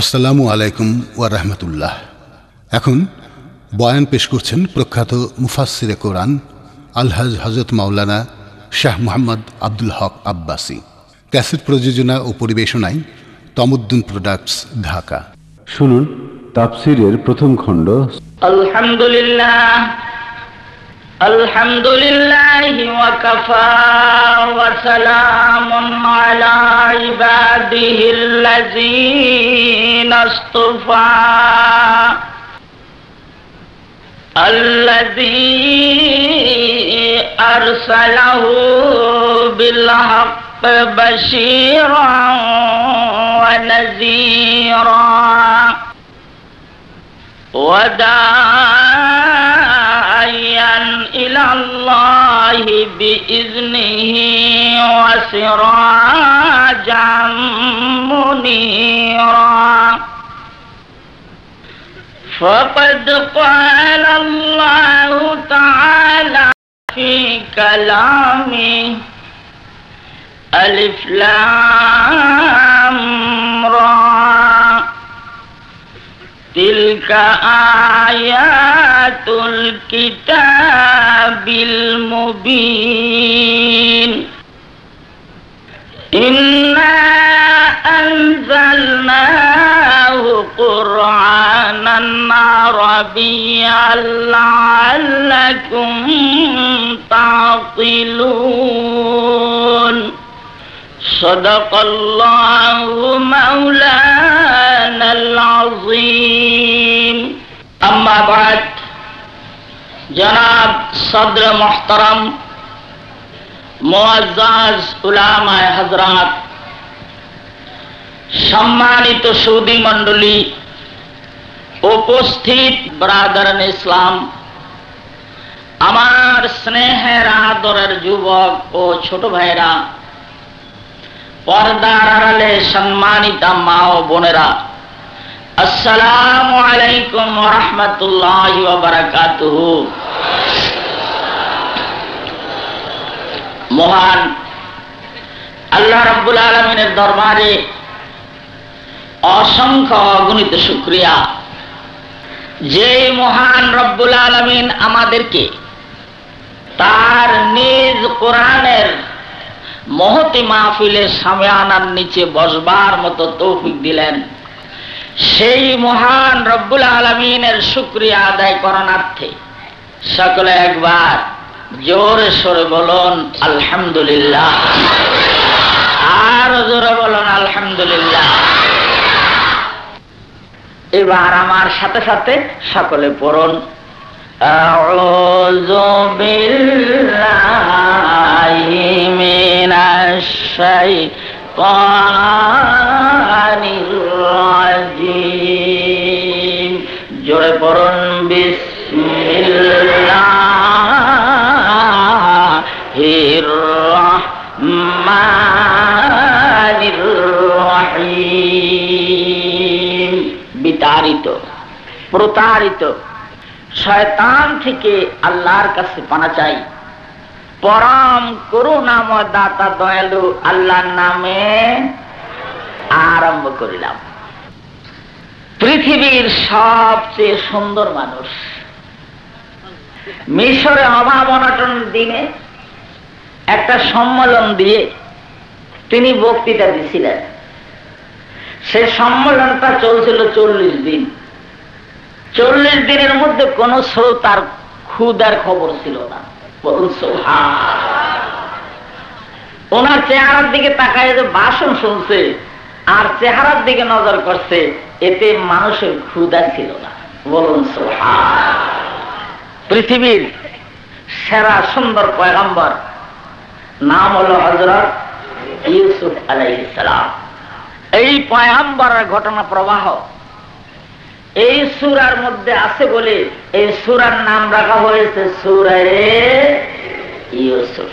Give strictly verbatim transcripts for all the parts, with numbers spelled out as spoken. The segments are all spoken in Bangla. আসসালামু আলাইকুম ওয়া রাহমাতুল্লাহ। এখন বয়ান পেশ করছেন প্রখ্যাত মুফাসসিরে কোরআন আলহাজ হযরত মাওলানা শাহ মোহাম্মদ আব্দুল হক আব্বাসী। ক্যাসেট প্রযোজনা ও পরিবেশনায় তমুদ্দুন প্রোডাক্টস, ঢাকা। শুনুন তাফসীরের প্রথম খণ্ড। আলহামদুলিল্লাহ আলহামদুলিল্লাহি ওয়া কাফা ওয়া সালামুন আলা ইবাদিহিল্লাযীনা ইসতাফা الذي أرسله بالحق بشيرا ونذيرا وداعيا إلى الله بإذنه وسراجا منيرا فقد قال الله تعالى في كلامه ألف لام را تلك آيات الكتاب المبين إنا أنزلناه قرآنا عربيا لعلكم تعقلون صدق الله مولانا العظيم أما بعد جناب صدر محترم মুআজ্জাজ উলামায়ে হযরত, সম্মানিত সুদী মণ্ডলী, উপস্থিত ব্রাদারান ইসলাম, আমার স্নেহের আদরের যুবক ও ছোট ভাইরা, পর্দার আড়ালে সম্মানিতা মা ও বোনেরা, আসসালামু আলাইকুম ওয়া রাহমাতুল্লাহি ওয়া বারাকাতুহু। মহান আল্লাহ রাব্বুল আলামিনের দরবারে অসংখ্য অগণিত শুকরিয়া, যে মহান রব্বুল আলামিন আমাদেরকে তার নিজ কোরআনের মহতি মাহফিলে সামিয়ানার নিচে বসবার মতো তৌফিক দিলেন। সেই মহান রব্বুল আলামিনের শুকরিয়া আদায় করণার্থে সকলে একবার জোরে সরে বলুন আলহামদুলিল্লাহ। আর জোরে বলুন আলহামদুলিল্লাহ। এবার আমার সাথে সাথে সকলে পড়ুন আউযু বিল্লাহি মিনাশ শাইতানির রাজীম। জোরে পড়ুন বিসমিল্লাহির রাহমানির রাহিম। বিতাড়িত, প্রতারিত শয়তান থেকে আল্লাহর কাছে পানা চাই। পরম করুণাময় দাতা দয়ালু আল্লাহর নামে আরম্ভ করিলাম। পৃথিবীর সবচেয়ে সুন্দর মানুষ, মিশরে অভাব অনটন দিনে একটা সম্মেলন দিয়ে তিনি বক্তৃতা দিয়েছিলেন। সে সম্মেলনটা চলছিল চল্লিশ দিন। চল্লিশ দিনের মধ্যে কোন শ্রোতার ক্ষুধার খবর ছিল না। ওনার চেহারার দিকে তাকায় যে ভাষণ শুনছে আর চেহারার দিকে নজর করছে, এতে মানুষের ক্ষুধা ছিল না। বলুন সুবহান। পৃথিবীর সেরা সুন্দর পয়গম্বর, নাম হলো হযরত ইউসুফ আলাইহিস সালাম। এই পয়গম্বরের ঘটনা প্রবাহ এই সূরার মধ্যে আছে বলে এই সূরার নাম রাখা হয়েছে সূরা ইউসুফ।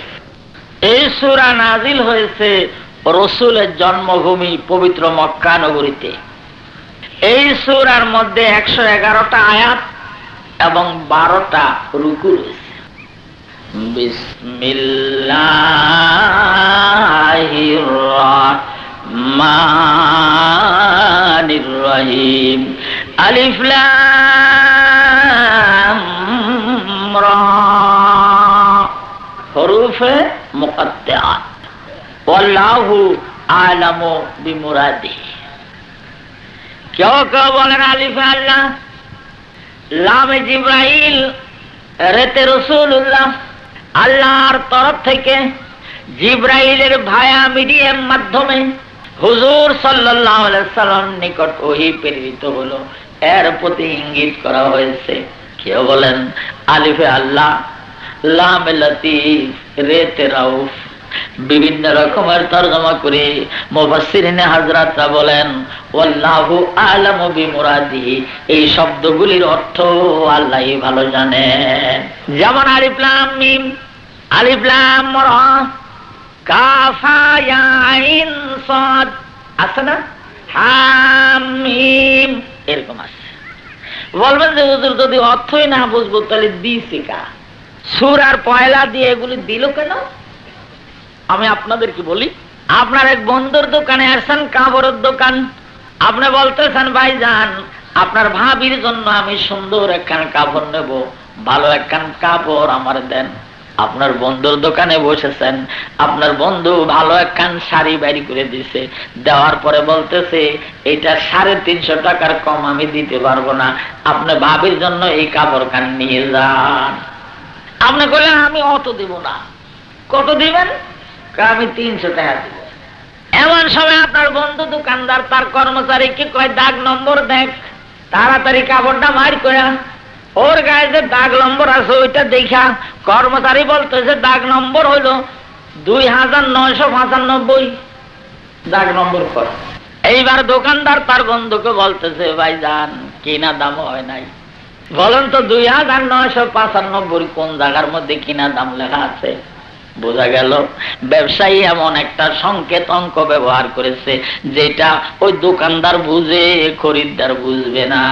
এই সূরা নাযিল হয়েছে রাসূলের জন্মভূমি পবিত্র মক্কা নগরীতে। এই সূরার মধ্যে একশো এগারোটা আয়াত এবং বারোটা রুকু রয়েছে। বিসমিল্লাহির রাহমানির রাহিম। ইব্রাহিম। আলিফ লাম রা হুরুফে মুকাত্তাআত। আল্লাহু আলামু বিমুরাদিহি। কেউ কেউ বলেন আলিফ আল্লাহ, লাম জিব্রাইল, রেতে রাসূলুল্লাহ, আল্লাহর তরফ থেকে জিব্রাইলের ভায়া মিডিয়ার মাধ্যমে হুজুর সাল্লাল্লাহু আলাইহি সাল্লাম নিকট ওহী প্রেরিত হলো, এর প্রতি ইঙ্গিত করা হয়েছে। কেউ বলেন আলিফে আল্লাহ, লাম লতিফ, রেতে রাউফ। বিভিন্ন রকমের তরজমা করে মুফাসসিরিনে হযরতরা বলেন ওয়াল্লাহু আ'লামু বিমুরাদিহি। এই শব্দগুলির অর্থ আল্লাহই ভালো জানেন। যেমন আলিফ লাম মিম, আলিফ লাম রা কাফ ইয়া আইন সাদ আসনা হাম মিম, এরকম আছে। বলবেন যে হুজুর যদি অর্থই না বুঝবো তাহলে দিছি কা? সূরার পয়লা দিয়ে এগুলি দিল কেন? আমি আপনাদেরকে বলি, আপনার এক বন্ধুর দোকানে আসছেন, কাপড়ের দোকান। আপনি বলতেছেন ভাই যান আপনার ভাবির জন্য আমি সুন্দর একখান কাপড় নেব, ভালো একখান কাপড় আমার দেন। আপনার বন্ধুর দোকানে বসেছেন, আপনার বন্ধু ভালো একখান শাড়ি বাড়ি করে দিছে, দেওয়ার পরে বলতেছে এটা সাড়ে তিনশো টাকার কম আমি দিতে পারবো না, আপনি ভাবির জন্য এই কাপড় খান নিয়ে যান। আপনি বললেন আমি অত দেব না, কত দিবেন? আমি তিনশো টাকা দিব। এমন সময় আপনার বন্ধু দোকানদার তার কর্মচারীকে কয় দাগ নম্বর দেখ, তাড়াতাড়ি কাপড়টা মার করে ওর গায়ে যে দাগ নম্বর আছে ওইটা দেখা। কর্মচারী বলতেছে দাগ নম্বর হইলো দুই হাজার নয়শো পঁচানব্বই, দাগ নম্বর কর। এইবার দোকানদার তার বন্ধুকে বলতেছে ভাই যান কিনা দাম হয় নাই, বলেন তো দুই হাজার নয়শো পঁচানব্বই কোন জায়গার মধ্যে কিনা দাম লেখা আছে? বোঝা গেল ব্যবসায়ী এমন একটা সংকেত অঙ্ক ব্যবহার করেছে যেটা ওই দোকানদার বুঝে খরিদ্দার বুঝবে না।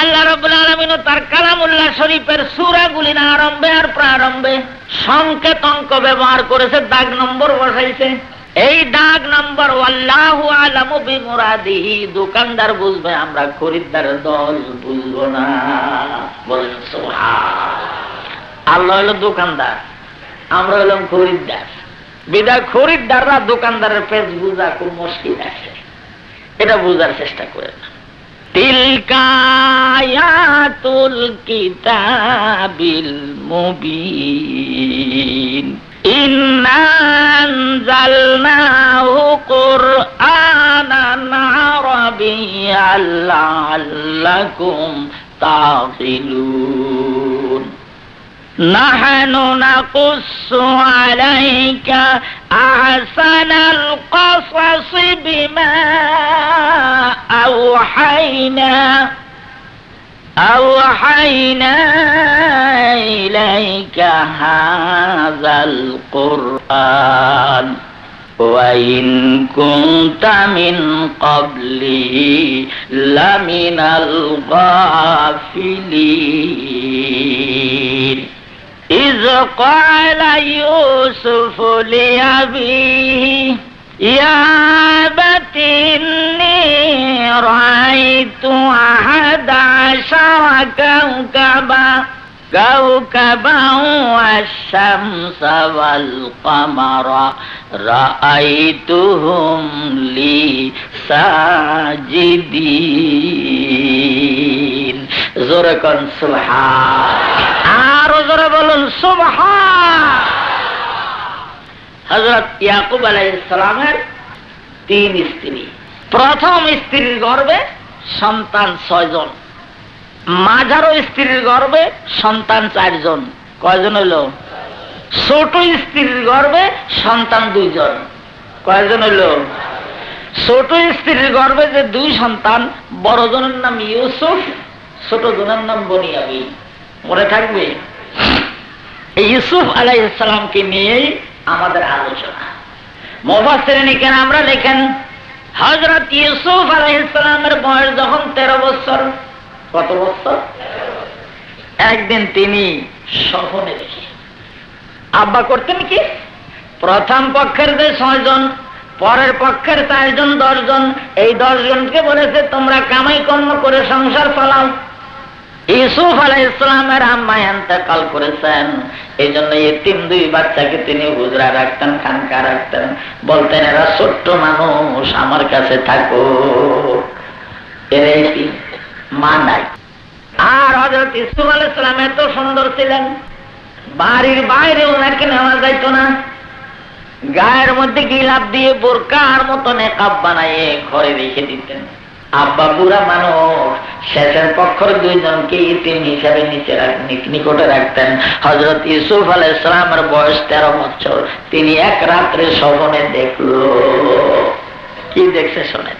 আল্লাহ রাব্বুল আলামিন তার কালামুল্লাহ শরীফের সূরাগুলির আরম্ভে আর প্রারম্ভে সংকেত অঙ্ক ব্যবহার করেছে, দাগ নম্বর বসাইছে। এই দাগ নম্বর আল্লাহু আ'লামু বিমুরাদিহি, দোকানদার বুঝবে, আমরা খরিদ্দারের দল বুঝবো না। বলেন সুবহানাল্লাহ। আল্লাহ হলো দোকানদার, আমরা হলাম খরিদ্দার। বিদায় খরিদ্দাররা দোকানদারের পেজ বুঝা খুব মুশকিল আছে, এটা বুঝার চেষ্টা করে না। তিলকা আয়াতুল কিতাবিল মুবিন ইন্না আনজালনাহু কুরআনান আরাবিয়্যাল লাআল্লাকুম তা'কিলুন। نحن نقص عليك أحسن القصص بما أوحينا أوحينا إليك هذا القرآن وإن كنت من قبله لمن الغافلين إذ قال يوسف لأبيه يا أبت إني رأيت أحد عشر كوكبا كوكبا والشمس والقمر رأيتهم لي ساجدين. زركن سبحان. আরো জোরে বলুন সুবহান। হযরত ইয়াকুব আলাইহিস সালামের তিন স্ত্রী, প্রথম স্ত্রীর গর্ভে সন্তান ছয়জন, মাঝারো স্ত্রীর গর্ভে সন্তান চারজন। কয়জন হলো? ছোট স্ত্রীর গর্ভে সন্তান দুইজন। কয়জন হলো? ছোট স্ত্রীর গর্ভে যে দুই সন্তান, বড়জনের নাম ইউসুফ, ছোট জনের নাম বনিয়ামিন। মনে থাকবে এই ইউসুফ আলাইহিস সালামকে নিয়েই আমাদের আলোচনা। মুফাসসিরিনে কেরামরা লেখেন হযরত ইউসুফ আলাইহিস সালামের বয়স যখন তেরো বছর, কত বছর? একদিন তিনি স্বপ্নে দেখে, আব্বা করতেন কি, প্রথম পক্ষের যে ছয়জন পরের পক্ষের চারজন দশজন, এই দশজনকে বলেছে তোমরা কামাই কর্ম করে সংসার চালাও। ইউসুফ আলাইহিস সালামের আম্মা ইন্তেকাল করেছেন, এই জন্য এতিম দুই বাচ্চাকে তিনি হুজরা রাখতেন, খানকা রাখতেন, বলতেন এরা ছোট্ট মানুষ, আমার কাছে থাকো। এরা এতিম, মা নাই। আর হযরত ইউসুফ আলাইহিস সালাম এত সুন্দর ছিলেন, বাড়ির বাইরে ওনাকে নেওয়া যাইত না। গায়ের মধ্যে গিলাপ দিয়ে বোরকার মতো নেকাব বানাইয়ে ঘরে রেখে দিতেন। আব্বা বুড়া মানুষ, শেষের পক্ষের দুইজনকে ইতিম হিসাবে নিচে নিকটে রাখতেন। হযরত ইউসুফ আলাইহিস সালামের বয়স তেরো বছর। তিনি এক রাত্রে স্বপ্নে দেখল, কি দেখছে শোনেন।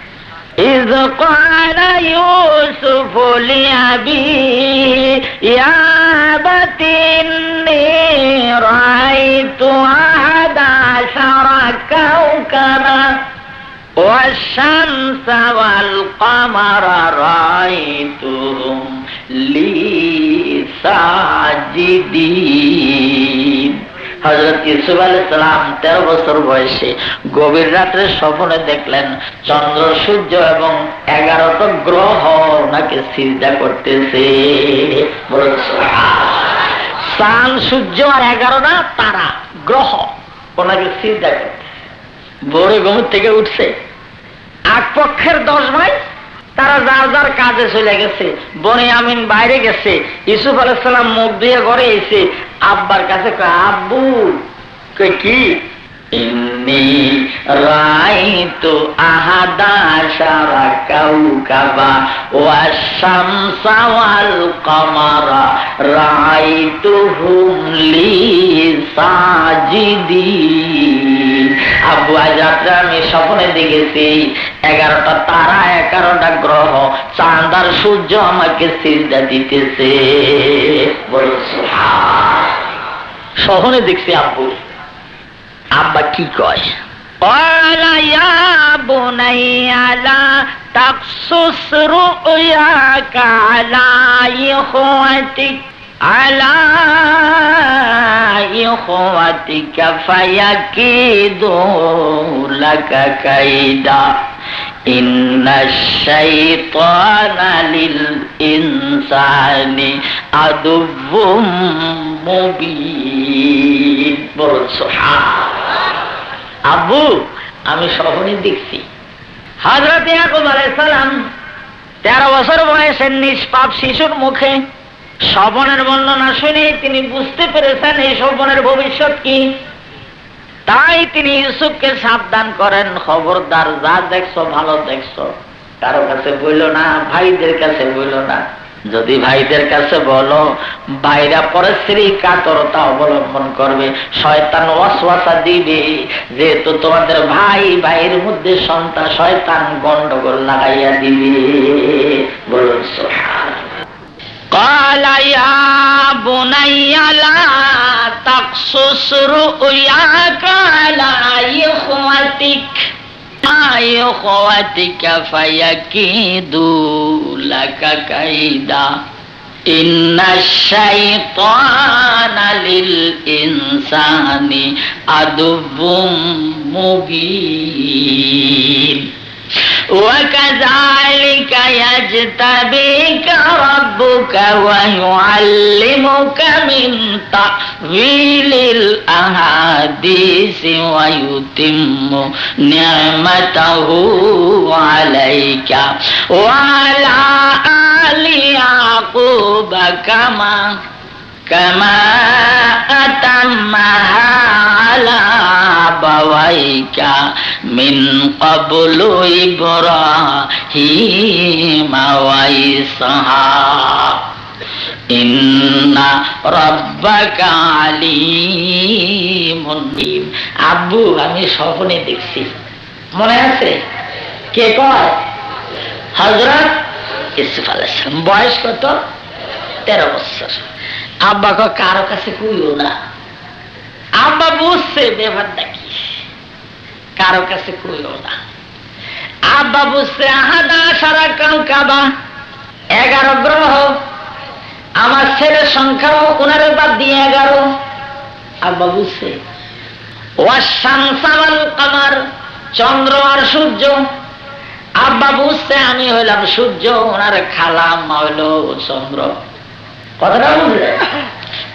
إذ قال يوسف لأبيه يا أبت إني رأيت أحد عشر كوكبا والشمس والقمر رأيتهم لي ساجدين। হযরত ইউসুফ আলাইহিস সালাম তেরো বছর বয়সে গভীর রাত্রে স্বপ্নে দেখলেন চন্দ্র, সূর্য এবং এগারোটা গ্রহ ওনাকে সিজদা করতেছে। চাঁদ, সূর্য আর এগারোটা তারা গ্রহ ওনাকে সিজদা করতেছে। ভোরে ঘুম থেকে উঠছে, এক পক্ষের দশ ভাই তারা যার যার কাজে চলে গেছে। বনে আমিন বাইরে গেছে, ইউসুফ আলাইহিস সালাম মুখ দিয়ে ঘরে এসে আব্বার কাছে কয়, আব্বু কয় কি, ইন্নী রাইতু আহাদাশারা কাওকাবা ওয়াস শামসা ওয়াল কামারা রাইতুহুম লি সাজিদিন। আব্বু আজ রাত্রে আমি স্বপ্নে দেখেছি এগারোটা তারা, এগারোটা গ্রহ, চাঁদ আর সূর্য আমাকে সিজদা দিতেছে। বড় সুবহান, স্বপ্নে দেখছি আব্বু। আব্বা কি কয়, ওয়ালা ইয়া বুনাইয়া লা তাকসুস রুয়াকা আলা ইখওয়াতিক আলা ইখওয়াতিকা ফায়াকিদু লাকা কাইদা ইন্নাশ শাইতানা লিল ইনসানি আদুউম মুবিন। বড় সুবহান, আব্বু আমি স্বপ্নে দেখছি। হযরত ইয়াকুব আলাইহিস সালাম তেরো বছর বয়সের নিষ্পাপ শিশুর মুখে স্বপ্নের বর্ণনা শুনে তিনি বুঝতে পেরেছেন এই স্বপ্নের ভবিষ্যৎ কি। তাই তিনি ইউসুফকে সাবধান করেন, খবরদার যা দেখছো ভালো দেখছো, কারো কাছে বইল না, ভাইদের কাছে বইল না। যদি ভাইদের কাছে বলো, ভাইরা পরে শ্রী কাতরতা অবলম্বন করবে, শয়তান ওয়াসওয়াসা দিবে। যেহেতু তোমাদের ভাই, ভাইয়ের মধ্যে সন্তান, শয়তান গন্ডগোল লাগাইয়া দিবে। বলুন সুবহানাল্লাহ। ক্বালা ইয়া বুনাইয়া লা তাকসুস রুয়াকা আলা ইখওয়াতিক ইখওয়াতিকা ফায়াকিদু লাকা কাইদা ইন্নাশ শাইতানা লিল ইনসানি আদুউম মুবিন। وَكَذَلِكَ يَجْتَبِيكَ رَبُّكَ وَيُعَلِّمُكَ مِنْ تَأْوِيلِ الْأَحَادِيثِ وَيُتِمُّ نِعْمَتَهُ عَلَيْكَ وَعَلَى آلِ يَعْقُوبَ كَمَا كَمَا أَتَمَّهَا عَلَى أَبَوَيْكَ من قبل إبراهيم وإسحاق إن ربك عليم حكيم। আব্বু আমি স্বপ্নে দেখছি, মনে আছে? কে কয়? হযরত ইউসুফ আলাইহিস সালাম। বয়স কত? তেরো বছর। আব্বা কয় কারো কাছে কইও না। আব্বা বুঝছে ব্যাপার দেখি, কারো কাছে কইলো না। আব্বা বুঝছে আহাদা সারা কাওকাবা, এগারো গ্রহ, আমার ছেলের সংখ্যাও ওনার বাদ দিয়ে এগারো। আব্বা বুঝছে ওয়াস শামসা ওয়াল কামার, चंद्र और सूर्य आब्बा बुझते आमी हইলাম सूर्य उनार खाला আম্মা হলো चंद्र कतটা বুঝলে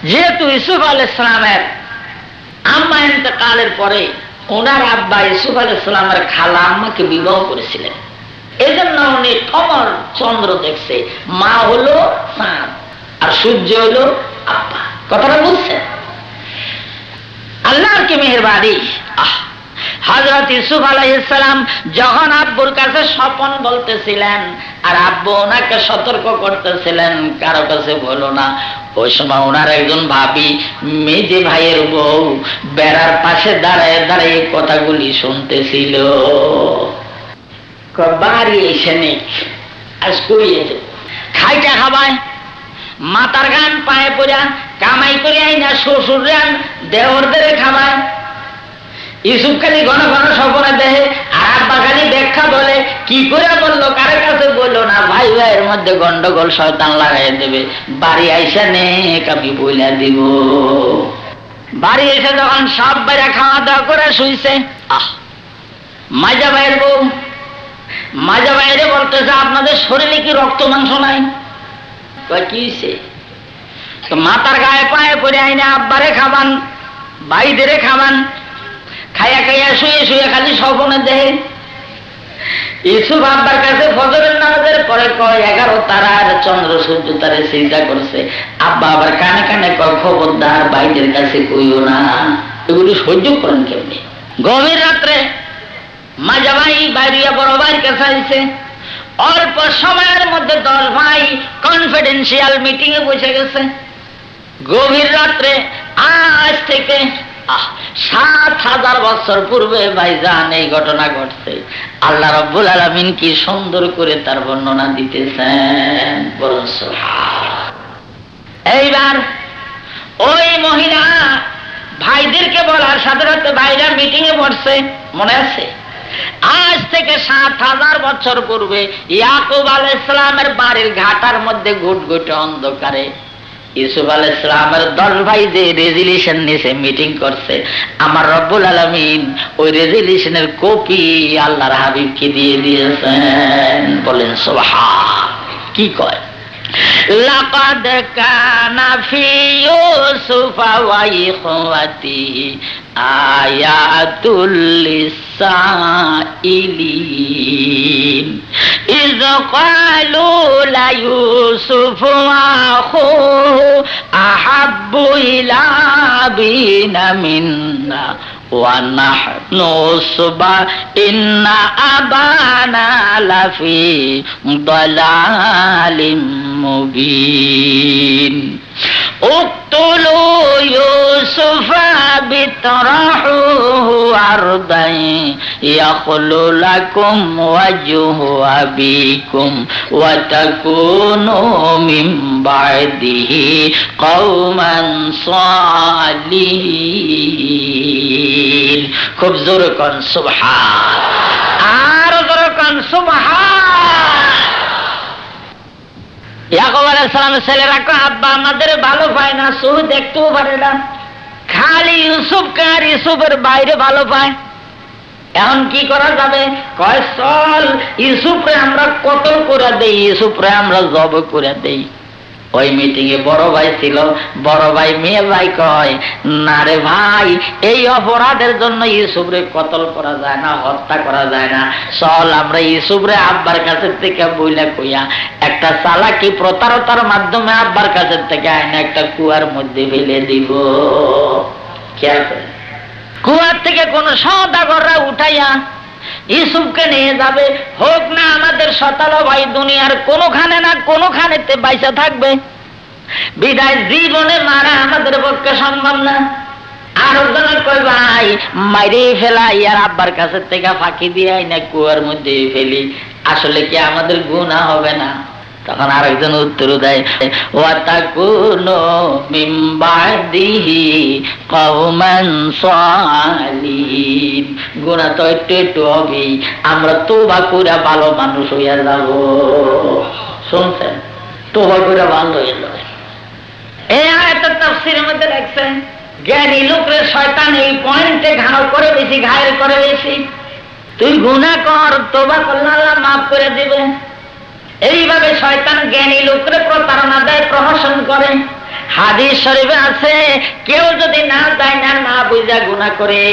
যেহেতু ইউসুফ আলাইহিস সালামের আম্মা ইন্তেকালের পরে उनार आब्बा ইউসুফ আলাইহিস সালামের খালা আম্মাকে বিবাহ করেছিলেন এজন্য উনি কমর চন্দ্র দেখছে মা হলো চাঁদ আর সূর্য হলো আব্বা কতটা বুঝছেন আল্লাহর কি মেহেরবানি আহ हजरत यूसुफ आलैहिस्सलाम जखन आब्बुर काछे स्वप्न बोलतेछिलेन आर आब्बू उनाके सतर्क करतेछिलेन कारो काछे बोलो ना ओई समय उनार एकजन भाबी मेजे भाइयेर बऊ बेड़ार पाशे दाड़ाय़े दाड़ाय़े कथागुली शुनतेछिल कबारी एसेने आज कोई खाइटा खाबाय मातार गान पाए पुरा कामाई करे आइना शोशुर रान देवरदेरे खाबाय यूसुफ खाली घन घन सपना देहे आब्बा खाली व्याख्या बोले कि करे बोललो कारे काछे बोलो ना भाई भाईर मध्य गंडगोल शयतान लागाइये देबे बाड़ी आइसा ने कबि बोला देब बाड़ी एसे जखन सब भाईरा खावा दावा करे शुइछे आह माझा भाईर बऊ माझा भाईरे बोलतेछे आपनादेर शरीरे कि रक्त मांस नाई कय कि हइछे तो मातार गाये पाए पड़े आइना आब्बारे खावान भाईदेरे खावान खाया खाया शुए शुए खाली स्वप्न देहे यूसुफ आब्बार काছে ফজরের নামাজের পরে কয় এগারো তারা আর চন্দ্র সূর্য তারে সিজদা করছে আব্বা আবার কানে কানে কয় খবরদার ভাইদের কাছে কইও না এগুলো সহ্য করেন কেমনে গভীর রাতে মাজা ভাই বাইরিয়া বড় ভাইয়ের কাছে আইছে অল্প সময়ের মধ্যে দশ ভাই কনফিডেন্সিয়াল মিটিং এ বসে গেছে গভীর রাতে আজ থেকে सात हजार बछर पूर्वे भाईजान ये घटना घटছে আল্লাহ রব্বুল আলামিন কি সুন্দর করে তার বর্ণনা দিতেছেন বলুন সুবহান এইবার ওই মহিলা ভাইদেরকে বলার সাথে সাথে ভাইরা মিটিং এ বসছে মনে আছে আজ থেকে সাত হাজার বছর পূর্বে ইয়াকুব আলাইহিস সালামের বাড়ির ঘাটার মধ্যে ঘুটঘুটে অন্ধকারে यूसुफ आलैहिस सालामेर दस भाई जे रेजुलेशन निये मीटिंग करछे आमार रब्बुल आलामीन ओई रेजुलेशनेर कपि आल्लाहर हाबिबके दिये दियेछेन बोलेन सुबहान कि कय लक़द काना फी यूसुफा वा इख़्वातिही आयातुल लिस्साइलीन إذ قالوا ليوسف وأخوه أحب إلى أبينا منا ونحن عصبة إن أبانا لفي ضلال مبين اقتلوا يوسف فاطرحوه أرضا يخل لكم وجه أبيكم وتكونوا من بعده قوما صالحين খুব জোরে কোন সুবহান আর জোরে কোন সুবহান ইয়াকুব আলাইহিস সালামের ছেলেরা কয় আব্বা আমাদের ভালো পায় না শুধু দেখতেও পারে না খালি ইউসুফ কার ইউসুফের বাইরে ভালো পায় এখন কি করা যাবে কয় চল ইউসুফকে আমরা কতল করে দেই ইউসুফকে আমরা জব করে দেই ওই মিটিং এ বড় ভাই ছিল বড় ভাই মেয়ে ভাই কয় না রে ভাই এই অপরাধের জন্য ইউসুফকে কতল করা যায় না হত্যা করা যায় না চল আমরা ইউসুফকে আব্বার কাছে থেকে বইলা কইয়া একটা চালাকি প্রতারণার মাধ্যমে আব্বার কাছে থেকে আইনা একটা কুয়ার মধ্যে ফেলে দিব কি হবে কুয়ার থেকে কোন সওদাগররা উঠাইয়া ইউসুফকে নিয়ে যাবে হোক না আমাদের শতালো ভাই দুনিয়ার কোনখানে না কোনখানেতে বাইসা থাকবে বিদায় জীবনে মারা আমাদের পক্ষে সম্ভব না আর ওদের কই ভাই মাইরে ফেলা ইয়ার আব্বার কাছে থেকে ফাঁকি দিয়ে আইনা কুয়ার মধ্যে ফেলি আসলে কি আমাদের গুনাহ হবে না তখন আরেকজন উত্তর দেয় ওয়া তাকুনু মিন বাদিহি কওমান সালিহিন গুনাহ তো একটু একটু হবেই আমরা তওবা করে ভালো মানুষ হইয়া যাব শুনছেন তওবা করে ভালো হইয়া যাবে এই আয়াতের তাফসীরের মধ্যে লেখছেন জ্ঞানী লোকের শয়তান এই পয়েন্টে ঘাড় করে বেশি ঘায়েল করে বেশি তুই গুনা কর, তওবা করলে আল্লাহ maaf করে দিবে। এইভাবে শয়তান জ্ঞানী লোককে প্রতারণা দেয়, প্রহসন করে। হাদিস শরীফে আছে কেউ যদি না যায় না না বুঝা গুনাহ করে,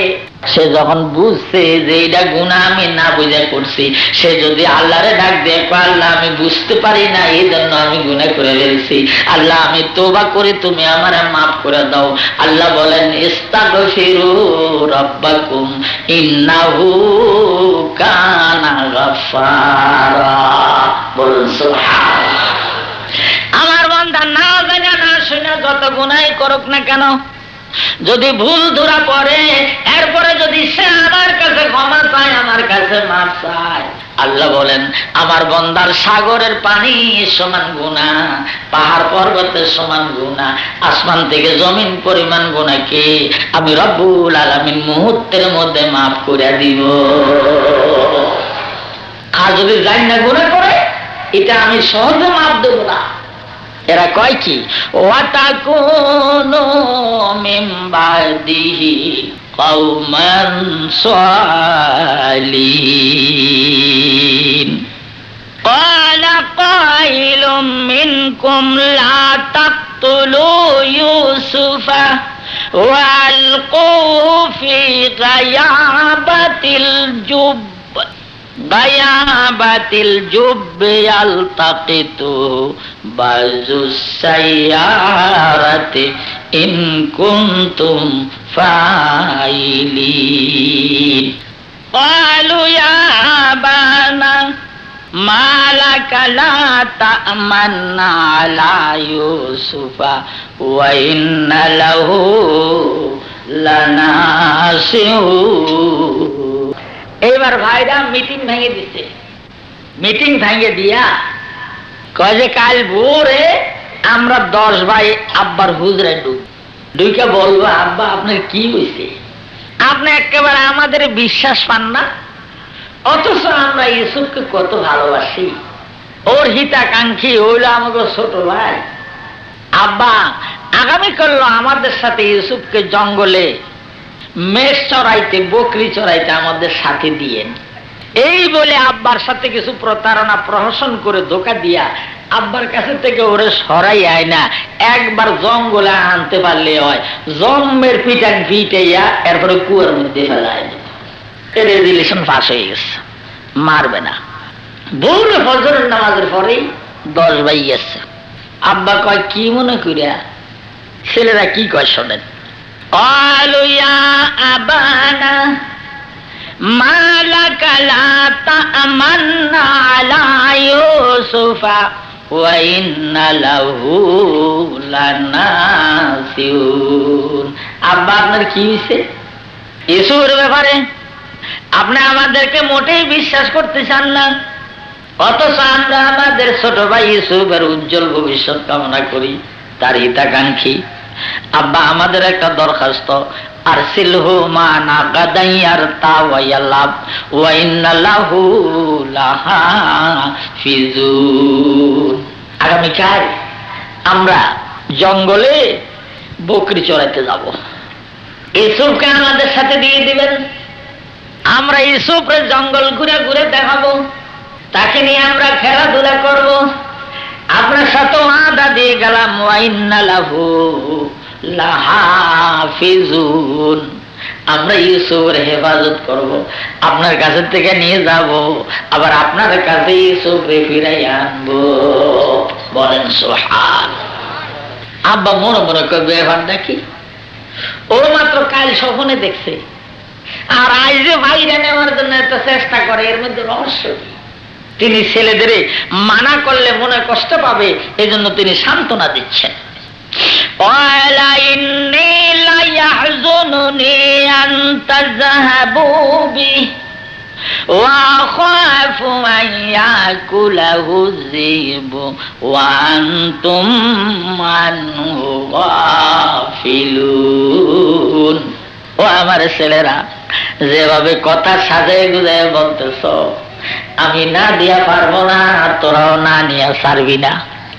সে যখন বুঝছে যে এটা গুনাহ আমি না বুঝা করছি, সে যদি আল্লাহরে ডাক দেয়, আল্লাহ আমি বুঝতে পারি না এই জন্য আমি গুনাহ করে ফেলেছি, আল্লাহ আমি তওবা করে তুমি আমারে maaf করে দাও। আল্লাহ বলেন ইস্তাগফিরু রাব্বাকুম ইন্নাহু কানা গাফফারা। বলুন সুবহানাল্লাহ। আমার বান্দা না জানা না শুনে যত গুনাহ করুক না কেন, যদি ভুল ধরা পড়ে এরপরে যদি সে আমার কাছে ক্ষমা চায়, আমার কাছে মাফ চায়, আল্লাহ বলেন আমার বান্দার সাগরের পানি সমান গুনাহ, পাহাড় পর্বতের সমান গুনাহ, আসমান থেকে জমিন পরিমাণ গুনাহকে আমি রব্বুল আলামিন মুহূর্তের মধ্যে মাফ করে দিব। আর যদি জানি না গুনাহ করে, এটা আমি সহজে মাফ দেব না। এরা কয় কি, ওয়াতাকুনু মিন বাদিহি কওমান সালিহিন। ক্বালা কাইলুম মিনকুম লা তাকতুলু ইউসুফা ওয়া আলকুহু ফি গায়াবাতিল জুব গায়াবাতিল জুব্বি আলতাকিতু বাযুস সাইয়ারাতি ইন কুনতুম ফাইলিন। ক্বালু ইয়া আবানা মা লাকা লা তা'মান্না আলা ইউসুফা ওয়া ইন্না লাহু লানাসিহু। এইবার ভাইরা মিটিং ভেঙে দিছে। মিটিং ভেঙে দিয়া কয় যে কাল ভোরে আমরা দশ ভাই আব্বার হুজরে ঢুক, দুইটা বলবো আব্বা আপনার কি হয়েছে, আপনি একেবারে আমাদের বিশ্বাস পান না, অথচ আমরা ইউসুফকে কত ভালোবাসি, ওর হিতাকাঙ্ক্ষী হইল আমাকে ছোট ভাই। আব্বা আগামী করলো আমাদের সাথে ইউসুফকে জঙ্গলে মেষ চড়াইতে, বকরি চড়াইতে আমাদের সাথে দিয়েন। এই বলে আব্বার সাথে কিছু প্রতারণা প্রহসন করে ধোকা দিয়া আব্বার কাছে থেকে ওরে সরাই আয় না, একবার জঙ্গলে আনতে পারলে হয়, জম্মের পিটান পিটাইয়া এরপরে কুয়ার মধ্যে ফেলায়। রেজুলেশন পাস হয়ে গেছে, মারবে না। ভোরে ফজরের নামাজের পরেই দশ ভাই গেছে। আব্বা কয় কি মনে করিয়া, ছেলেরা কি কয় শোনেন। قالوا يا أبانا ما لك لا تأمنا على يوسف وإن له لناسون। আব্বা আপনার কি হয়েছে, ইউসুফের ব্যাপারে আপনি আমাদেরকে মোটেই বিশ্বাস করতে চান না, অথচ আমরা আমাদের ছোট ভাই ইউসুফের উজ্জ্বল ভবিষ্যৎ কামনা করি, তার হিতাকাঙ্ক্ষী। আব্বা আমাদের একটা দরখাস্ত, আরসিলহু মানা গাদান ইয়ারতা ওয়া ইয়ালাব ওয়া ইন্না লাহু লাহাফিজুন। আগামীকাল আমরা জঙ্গলে বকরি চড়াইতে যাব, ইউসুফকে আমাদের সাথে দিয়ে দিবেন, আমরা ইউসুফকে জঙ্গল ঘুরে ঘুরে দেখাবো, তাকে নিয়ে আমরা খেলাধুলা করব। আপনার সাথে আদা দিয়ে গেলাম, আমরা ইউসুফের হেফাজত করবো, আপনার কাছে থেকে নিয়ে যাব, আবার আপনার কাছে ইউসুফে ফিরাই আনবো। বলেন সুবহানাল্লাহ। আব্বা মনে মনে করবে এবার নাকি ও মাত্র কাল স্বপ্নে দেখছে, আর আজ যে ভাইরা নেওয়ার জন্য এত চেষ্টা করে, এর মধ্যে রহস্য। তিনি ছেলেদের মানা করলে মনে কষ্ট পাবে, এই জন্য তিনি সান্ত্বনা দিচ্ছেন। ও আমার ছেলেরা, যেভাবে কথা সাজায় গুজায় বলতেছ আমি না দিয়া পারবো না, আর তোরাও না নিয়ে ছাড়বি না,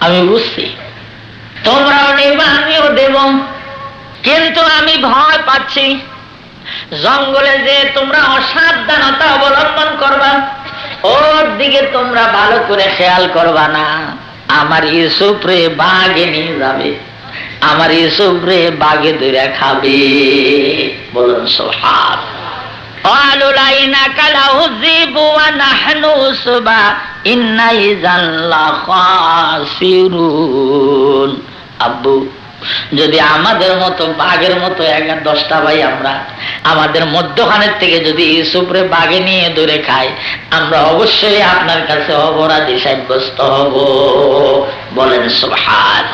আমি বুঝছি। তোমরাও নেবা, আমিও দেব, কিন্তু আমি ভয় পাচ্ছি জঙ্গলে যে তোমরা অসাবধানতা অবলম্বন করবা, ওর দিকে তোমরা ভালো করে খেয়াল করবা না, আমার ইউসুফ রে বাগে নিয়ে যাবে, আমার ইউসুফ রে বাগে ধরে খাবে। বলুন সুবহান। আব্বু, যদি আমাদের মতো বাঘের মতো এগার দশটা ভাই আমরা আমাদের মধ্যখানের থেকে যদি ইউসুফরে বাঘে নিয়ে ধরে খাই, আমরা অবশ্যই আপনার কাছে অপরাধী সাব্যস্ত হব। বলেন সুবহান।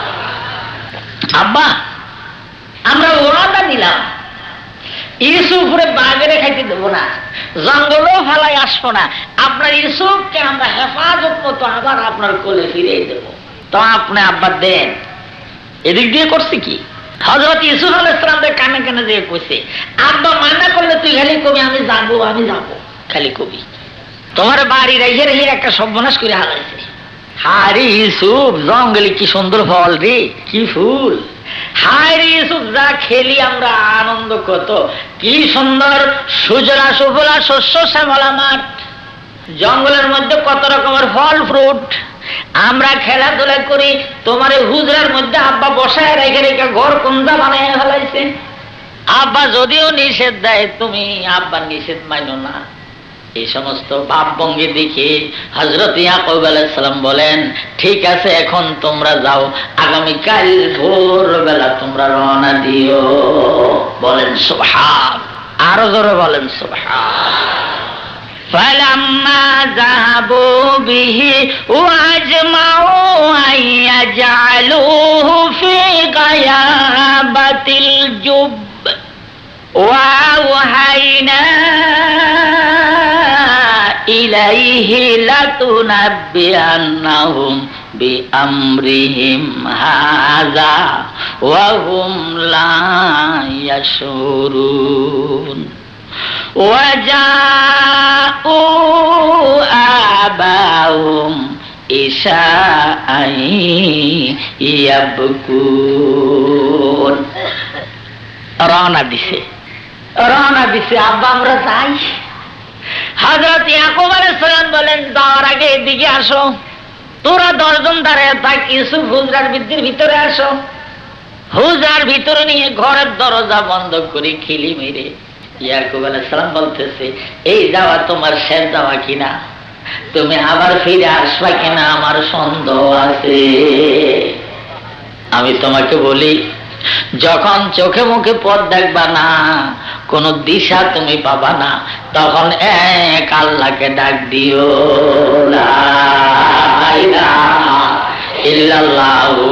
আব্বা, আমরা ওয়াদা নিলাম ইউসুফরে বাঘেরে খাইতে দেব না, জঙ্গলেও ফেলাই আসবো না, আপনার ইউসুফকে আমরা হেফাজত মতো আবার আপনার কোলে ফিরিয়ে দেব। তো আপনি আব্বা দেন, এদিক দিয়ে করছে কি হযরত ইউসুফ আলাইহিস সালামের কানে কানে দিয়ে কইছে, আব্বা মানা করলে তুই খালি কবি আমি যাবো আমি যাবো, খালি কবি তোমার বাড়ি রেখে রেখে একটা সর্বনাশ করে হারাইছে। হায় ইউসুফ, জঙ্গলে কি সুন্দর ফল রে, কি ফুল, হায় ইউসুফ যা খেলি আমরা আনন্দ কত, কি সুন্দর সুজলা সুফলা শস্য শ্যামলা মাঠ, জঙ্গলের মধ্যে কত রকমের ফল ফ্রুট, আমরা খেলাধুলা করি, তোমার হুজরার মধ্যে আব্বা বসায় রেখে রেখে ঘর কোনটা বানায় ফেলাইছে। আব্বা যদিও নিষেধ দেয়, তুমি আব্বার নিষেধ মানো না। এই সমস্ত ভাব ভঙ্গি দেখে হযরত ইয়াকুব আলাইহিস সালাম বলেন, ঠিক আছে এখন তোমরা যাও, আগামীকাল ভোরবেলা তোমরা রওনা দিও। বলেন সুবহান, আরো জোরে বলেন সুবহান। فلما ذهبوا به واجمعوا أن يجعلوه في غيابة الجب وأوحينا إليه لتنبئنهم بأمرهم هذا وهم لا يشعرون وَجَاءُوا آبَاهُمْ عِشَاءً يَبْكُونَ রওনা দিছে, রওনা দিছে। আব্বা আমরা যাই। হযরত ইয়াকুব আলাইহিস সালাম বলেন, যাওয়ার আগে এদিকে আসো, তোরা দশজন দাঁড়ায় থাক, ইউসুফ হুজরার বৃদ্ধির ভিতরে আসো। হুজরার ভিতরে নিয়ে ঘরের দরজা বন্ধ করে খিলি মেরে ইয়াকুব আলাইহিস সালাম বলতেছে, এই যাওয়া তোমার শেষ যাওয়া কিনা, তুমি আবার ফিরে আসবা কিনা আমার সন্দেহ আছে। আমি তোমাকে বলি, যখন চোখে মুখে পথ দেখবা না, কোন দিশা তুমি পাবা না, তখন এক আল্লাহকে ডাক দিও, লা ইলাহা ইল্লাল্লাহু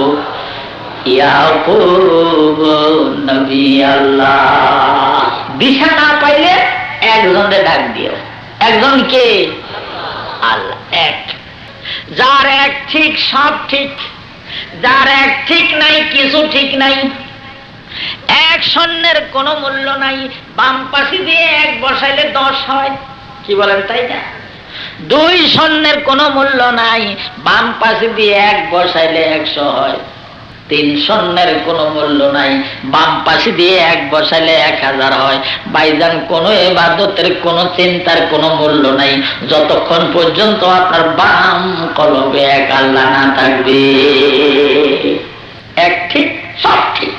ইয়াকুব নবী আল্লাহ। দিশা না পাইলে একজনের ডাক দিও, একজনকে আল্লাহ এক, যার এক ঠিক সব ঠিক, যার এক ঠিক নাই কিছু ঠিক নাই, এক শূন্যের কোনো মূল্য নাই। বাম পাশে দিয়ে এক বসাইলে দশ হয়, কি বলেন তাই না? দুই শূন্যের কোনো মূল্য নাই, বাম পাশে দিয়ে এক বসাইলে একশো হয়। তিন শূন্যের কোনো মূল্য নাই, বাম পাশে দিয়ে এক বসালে এক হাজার হয়। বাইজান কোনো ইবাদতের কোনো চিন্তার কোনো মূল্য নাই, যতক্ষণ পর্যন্ত আপনার বাম কলবে এক আল্লাহ না থাকবে। এক ঠিক সব ঠিক।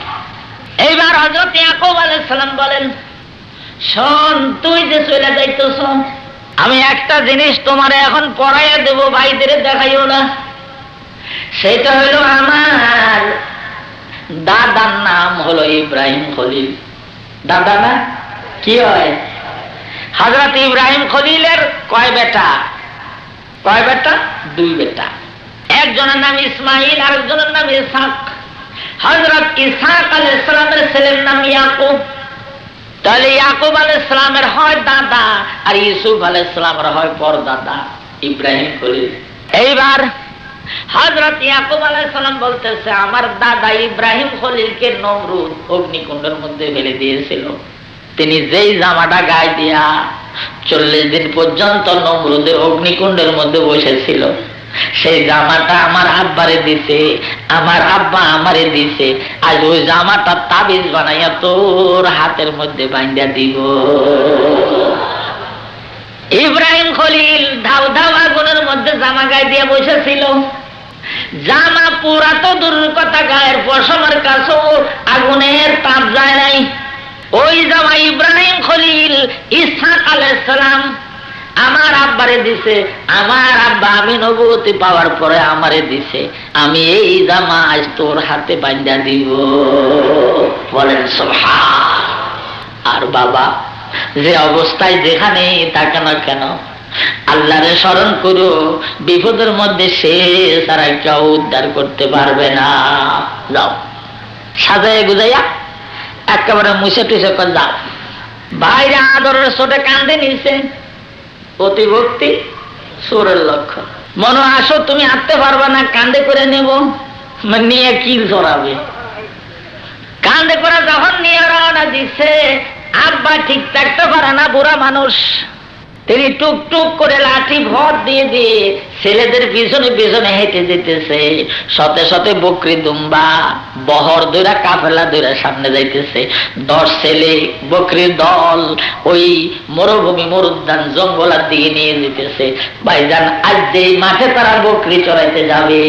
এইবার হযরত ইয়াকুব আলাইহিস সালাম বলেন, শোন তুই যে চলে যাইতেছ, আমি একটা জিনিস তোমারে এখন পড়াইয়া দেবো, ভাইদের দেখাইও না। সেটা হলো আমার দাদার নাম হলো ইব্রাহিম খলিল। দাদা না কি হয়? হযরত ইব্রাহিম খলিলের কয় বেটা? কয় বেটা? দুই বেটা। একজনের নাম ইসমাইল, আরেকজনের নাম ইসহাক। হযরত ইসহাক আলাইহিস সালামের ছেলের নাম ইয়াকুব। তাহলে ইয়াকুব আলাইহিস সালামের হয় দাদা, আর ইউসুফ আলাইহিস সালামের হয় পরদাদা ইব্রাহিম খলিল। এইবার হযরত ইয়াকুব আলাইহিস সালাম বলতেছে, আমার দাদা ইব্রাহিম খলিলকে নমরুদ অগ্নিকুণ্ডের মধ্যে ফেলে দিয়েছিল। তিনি যেই জামাটা গায়ে দিয়া চল্লিশ দিন পর্যন্ত নমরুদের অগ্নিকুণ্ডের মধ্যে বসেছিল, সেই জামাটা আমার আব্বারে দিছে, আমার আব্বা আমারে দিছে। আজ ওই জামাটা তাবিজ বানাইয়া তোর হাতের মধ্যে বাইন্ধা দিব। ইব্রাহিম খলিল ধাও ধাও আগুনের মধ্যে জামা গায়ে দিয়ে বসেছিল। জামা পুরা তো দূরের কথা, গায়ের পশমের কাছেও আগুনের তাপ যায় নাই। ওই জামা ইব্রাহিম খলিল ইসহাক আলাইহিস সালাম আমার আব্বারে দিছে। আমার আব্বা আমি নবুয়তি পাওয়ার পরে আমারে দিছে। আমি এই জামা আজ তোর হাতে বাঁধা দিব। বলেন সুবহান। আর বাবা যে অবস্থায় যেখানে থাকে না কেন আল্লাহরে স্মরণ করো, বিপদের মধ্যে সে তারা কেউ উদ্ধার করতে পারবে না। যাও সাজায় গুজাইয়া একেবারে মুছে টুছে করে যাও। বাইরে আদরের ছোটে কান্দে নিছে, অতিভক্তি সুরের লক্ষ্য। মনে আসো তুমি আঁকতে পারবে না, কান্দে করে নেব, নিয়ে কি ধরাবে। কান্দে করে যখন নিয়ে রওনা দিচ্ছে, আব্বা ঠিক থাকতে পারে না, বুড়া মানুষ। তিনি টুক টুক করে লাঠি ভর দিয়ে দিয়ে ছেলেদের পিছনে পিছনে হেঁটে যেতেছে। শতে শতে বকরি দুম্বা বহর দইরা কাফেলা দইরা সামনে যাইতেছে। দশ ছেলে বকরির দল ওই মরুভূমি মরুদ্যান জঙ্গলার দিকে নিয়ে যেতেছে। ভাইজান আজ যেই মাঠে তারা বকরি চড়াইতে যাবে,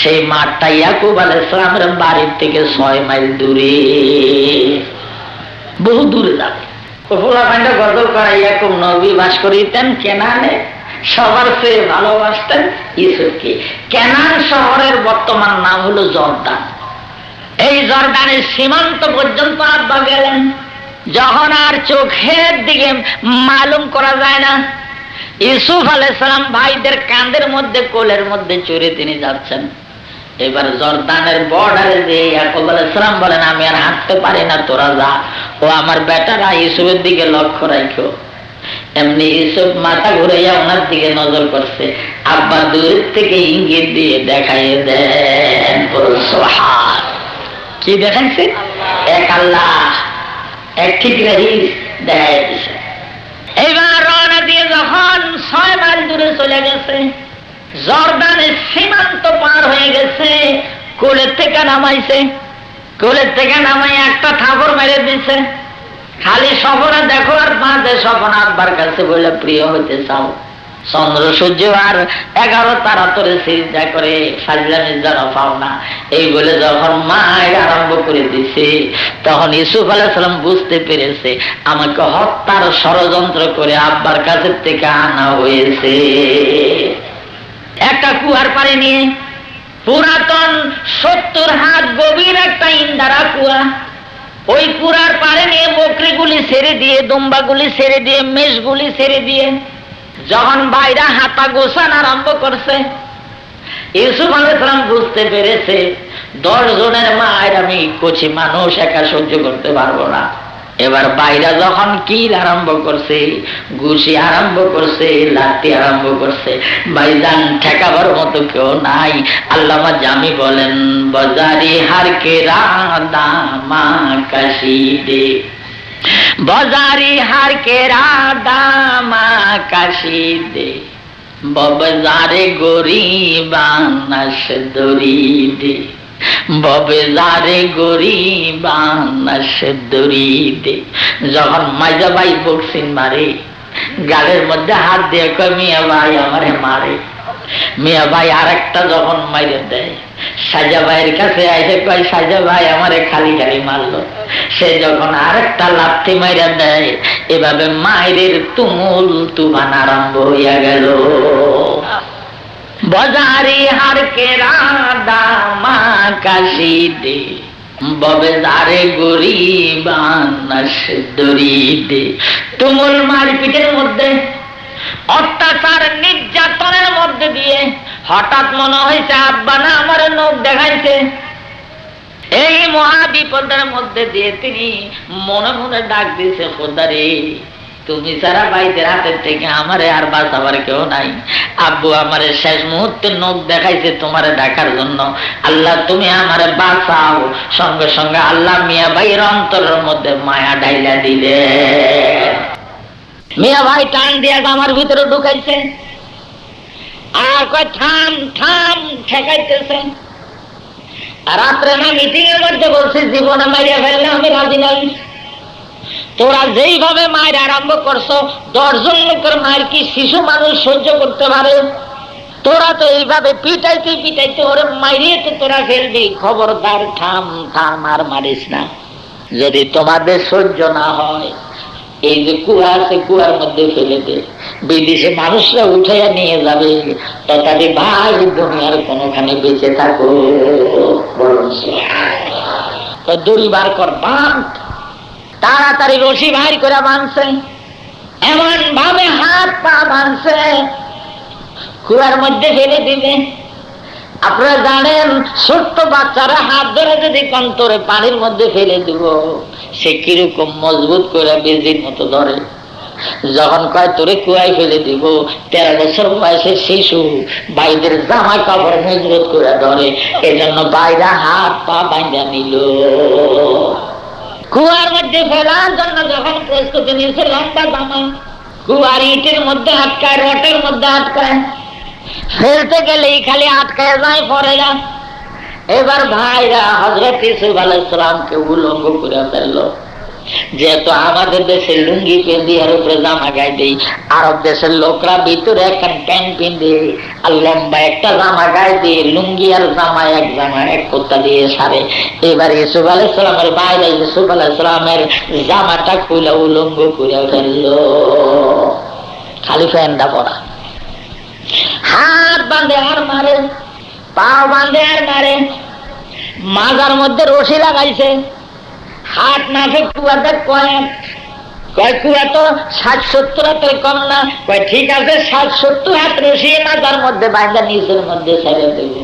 সেই মাঠটা ইয়াকুব আলাইহিস সালামের বাড়ির থেকে ছয় মাইল দূরে, বহু দূরে যাবে। ফুলাফাইনটা গজল করা ইয়াকুব নবী বাস করিতেন কেনানে, সবার চেয়ে ভালোবাসতেন ইউসুফকে। কেনান শহরের বর্তমান নাম হলো জর্ডান। এই জর্ডানের সীমান্ত পর্যন্ত আব্বা গেলেন। যখন আর চোখের দিকে মালুম করা যায় না, ইউসুফ আলাইহিস সালাম ভাইদের কাঁধের মধ্যে কোলের মধ্যে চড়ে তিনি যাচ্ছেন। এবার জর্দানের বর্ডারে যে ইয়াকুব আলাইহিস সালাম বলেন, আমি আর হাঁটতে পারি না, তোরা যা। ও আমার বেটারা, ইউসুফের দিকে লক্ষ্য রাখো। এমনি ইউসুফ মাথা ঘুরাইয়া ওনার দিকে নজর করছে, আব্বা দূর থেকে ইঙ্গিত দিয়ে দেখাইয়ে দেন। সুবহান। কি দেখাইছে? এক আল্লাহ, এক ঠিক রাহির দেখাইয়া দিছে। এইবার রওনা দিয়ে যখন ছয় মাইল দূরে চলে গেছে, জর্ডানের সীমান্ত পার হয়ে গেছে, কোলের থেকে নামাইছে, কোলের থেকে নামাই একটা ঠাকুর মেরে দিছে। খালি সফরে দেখো আর মাঝে স্বপন আব্বার কাছে বলে প্রিয় হইতে চাও। চন্দ্র সূর্য আর এগারো তারা তোরে চিন্তা করে সাজলা মির্জানো পাও না। এই বলে যখন মায় আরম্ভ করে দিছে, তখন ইউসুফ আলাইহিস সালাম বুঝতে পেরেছে আমাকে হত্যার ষড়যন্ত্র করে আব্বার কাছে থেকে আনা হয়েছে। একটা কুয়ার পাড়ে নিয়ে পুরাতন সত্তর হাত গভীর একটা ইন্দারা কুয়া, ওই কুয়ার পাড়ে নিয়ে বকরিগুলি ছেড়ে দিয়ে, দুম্বাগুলি ছেড়ে দিয়ে, মেষগুলি ছেড়ে দিয়ে যখন বাইরা হাতা গোছান আরম্ভ করছে, ইউসুফ আলাইহিস সালাম বুঝতে পেরেছে দশ জনের মায়ের আমি কচি মানুষ, একা সহ্য করতে পারবো না। এবার বাইরা যখন কিল আরম্ভ করছে, ঘুষি আরম্ভ করছে, লাঠি আরম্ভ করছে, বাইজান ঠেকাবার মতো কেউ নাই। আল্লামা জামি বলেন, বজারি হারকে রাধা মা কাশি দে, বজারি হারকে রাধা মা কাশি দে, ববজারে গরিবানাস দরি দে, ববেজারে গরিবানাস দরি দে। যখন মাইজা ভাই বক্সিং মারে, গালের মধ্যে হাত দিয়ে কয় মিয়া ভাই আমারে মারে। মিয়া ভাই আর একটা যখন মাইরে দেয়, সাজা ভাইয়ের কাছে আইসে কয় সাজা ভাই আমারে খালি খালি মারলো। সে যখন আর একটা লাথি মাইরা দেয়, এভাবে মায়ের তুমুল তুফান আরম্ভ হইয়া গেল। বজারি হারকে রাধা মা কাশি দে, ববেজারে গরিবানাস দরি দে। তুমুল মারপিটের মধ্যে, অত্যাচার নির্যাতনের মধ্যে দিয়ে হঠাৎ মনে হয়েছে আব্বা না আমার নখ দেখাইছে। এই মহা বিপদের মধ্যে দিয়ে তিনি মনে মনে ডাক দিয়েছে, খোদারে তুমি সারা ভাইদের হাতের থেকে আমারে আর বাঁচাবার কেউ নাই। আব্বু আমারে শেষ মুহূর্তে নখ দেখাইছে তোমারে দেখার জন্য। আল্লাহ তুমি আমারে বাঁচাও। সঙ্গে সঙ্গে আল্লাহ মিয়া ভাইয়ের অন্তরের মধ্যে মায়া ঢাইলা দিলে। মিয়া ভাই টান দিয়ে আমার ভিতরে ঢুকাইছে। खबरदार थाम थाम आर मारिस ना यदि तुम्हारे सह्य ना हय আপনারা জানেন ছোট্ট বাচ্চারা হাত ধরে যদি কন্তরে পানির মধ্যে ফেলে দিব সে কিরকম মজবুত করে বেজির মতো ধরে। যখন কয় তোরে কুয়ায় ফেলে দিব তেরো বছর বয়সে শিশু বাইদের জামা কাপড় মজবুত করে ধরে, এজন্য বাইরা হাত পা বাঁধা নিল। কুয়ার মধ্যে ফেলার জন্য যখন প্রস্তুতি নিয়েছে লম্বা জামা কুয়ার ইটের মধ্যে আটকায়, রটের মধ্যে আটকায়, ফেলতে গেলে খালি আটকায় যায় পড়ে না। এবার ভাইরা হযরত ইউসুফ আলাইহিস সালামকে উলঙ্গ করে ফেললো। যেহেতু আমাদের দেশে লুঙ্গি পিঁধে আর উপরে জামা গায়ে দেই, আরব দেশের লোকরা ভিতরে একটা প্যান্ট পিঁধে আর লম্বা একটা জামা গায়ে দিয়ে লুঙ্গি আর জামা এক জামা এক কোটা দিয়ে সারে। এবার ইউসুফ আলাইহিস সালামের ভাইরা ইউসুফ আলাইহিস সালামের জামাটা খুলে উলঙ্গ করে ফেললো, খালি প্যান্টটা পরা। হাত বাঁধে আর মারে, পা বাঁধে আর মারে, মাজার মধ্যে রশি লাগাইছে। হাত নাকে কুয়াতে কয় কয় কুয়া তো ষাট সত্তর হাতের কম না। কয় ঠিক আছে, ষাট সত্তর হাত রশি মাজার মধ্যে বাঁধা নিচের মধ্যে ছেড়ে দেব।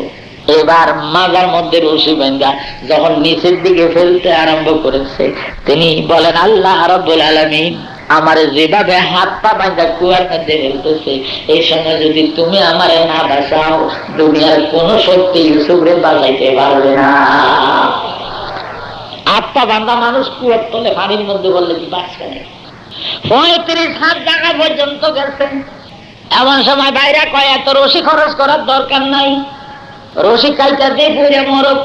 এবার মাজার মধ্যে রশি বাঁধা যখন নিচের দিকে ফেলতে আরম্ভ করেছে, তিনি বলেন আল্লাহ রাব্বুল আলামিন আমার যেভাবে হাত পা বাঁধা কুয়ার মধ্যে ফেলতেছে এই সময় যদি তুমি আমার না বাঁচাও দুনিয়ার কোন শক্তি ইউসুফরে বাঁচাইতে পারবে না। হাত পা বাঁধা মানুষ কুয়ার তলে পানির মধ্যে বললে কি বাঁচবে? পঁয়ত্রিশ হাত জায়গা পর্যন্ত গেছে। এমন সময় বাইরা কয় এত রশি খরচ করার দরকার নাই, রশি কাইটা দিয়ে ঘুরে মরক।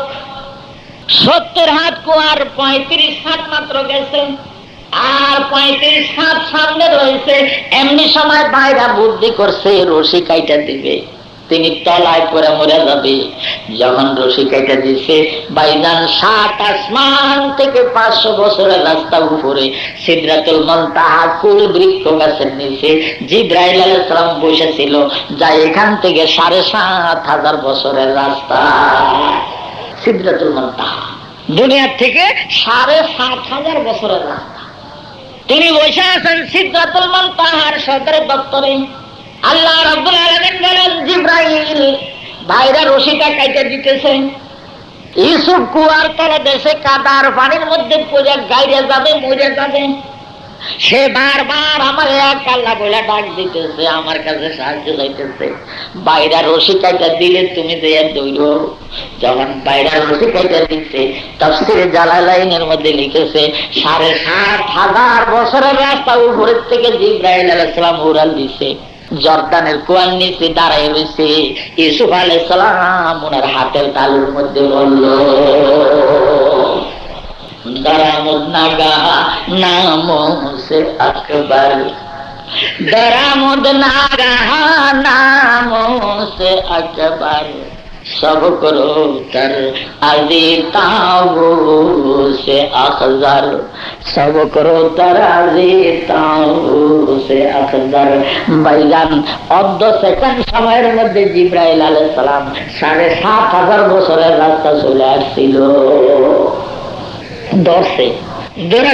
সত্তর হাত কুয়ার পঁয়ত্রিশ হাত মাত্র গেছে, আর পঁয়ত্রিশ হাত সামনে রয়েছে। এমনি সময় বাইরা বুদ্ধি করছে রশি কাইটা দিবে, তিনি তলায় পড়ে মরে যাবে। যখন রশি কাইটা দিছে বাইজান সাত আসমান থেকে পাঁচশো বছরের রাস্তা উপরে সিদরাতুল মুনতাহা কুল বৃক্ষ গাছের নিচে জিবরাইল আলাইহিস সালাম বসেছিল, যা এখান থেকে সাড়ে সাত হাজার বছরের রাস্তা। সিদরাতুল মুনতাহা দুনিয়া থেকে সাড়ে সাত হাজার বছরের রাস্তা। তিনি বসে আছেন সিদরাতুল মুনতাহার সদরে দপ্তরে। আল্লাহ রাব্বুল আলামিন বলেন জিবরাইল ভাইরা রশিটা কাইটা দিতেছে, ইউসুফ কুয়ার তলে দেশে কাদার পানির মধ্যে পড়ে গাইরে যাবে, মরে যাবে। সে বারবার আমার এক আল্লাহ বলে ডাক দিতেছে, আমার কাছে সাহায্য চাইতেছে। বাইরা রশি কাইটা দিলে তুমি দেয়া দৌড়ো। যখন বাইরা রশি কাইটা দিচ্ছে তাফসীরে জালালাইনের মধ্যে লিখেছে সাড়ে সাত হাজার বছরের রাস্তা উপরের থেকে জিবরাইল আলাইহিস সালাম উড়াল দিছে। জর্দানের কুয়ার নিচে দাঁড়ায় রয়েছে ইউসুফ আলাইহিস সালাম, ওনার হাতের তালুর মধ্যে বলল दरामुदनागा नामों से अकबर, दरामुदनागा नामों से अकबर, सब करोतर अजीताओं से अखजर, सब करोतर अजीताओं से अखजर। भाईजान अब्द सेकंड समय मध्य जिब्राइल आलैहिस सलाम साढ़े सात हजार बसर रास्ता चले आसलो। বাবানো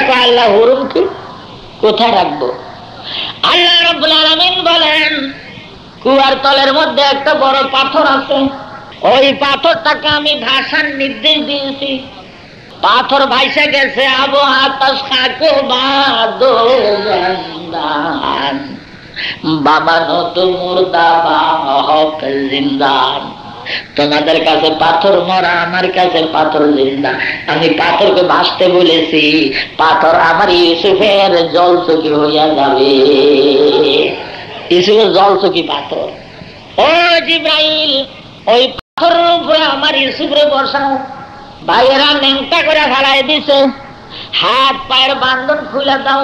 তো মুর্দা বা হক জিন্দা, তোমাদের কাছে পাথর মরা, আমার কাছে পাথর জিন্দা। আমি পাথরকে ভাসতে বলেছি, পাথর আমার ইউসুফের জলচকি হইয়া যাবে। ইউসুফের জলচকি পাথর। हाथ पैर बांधन खुले दाओ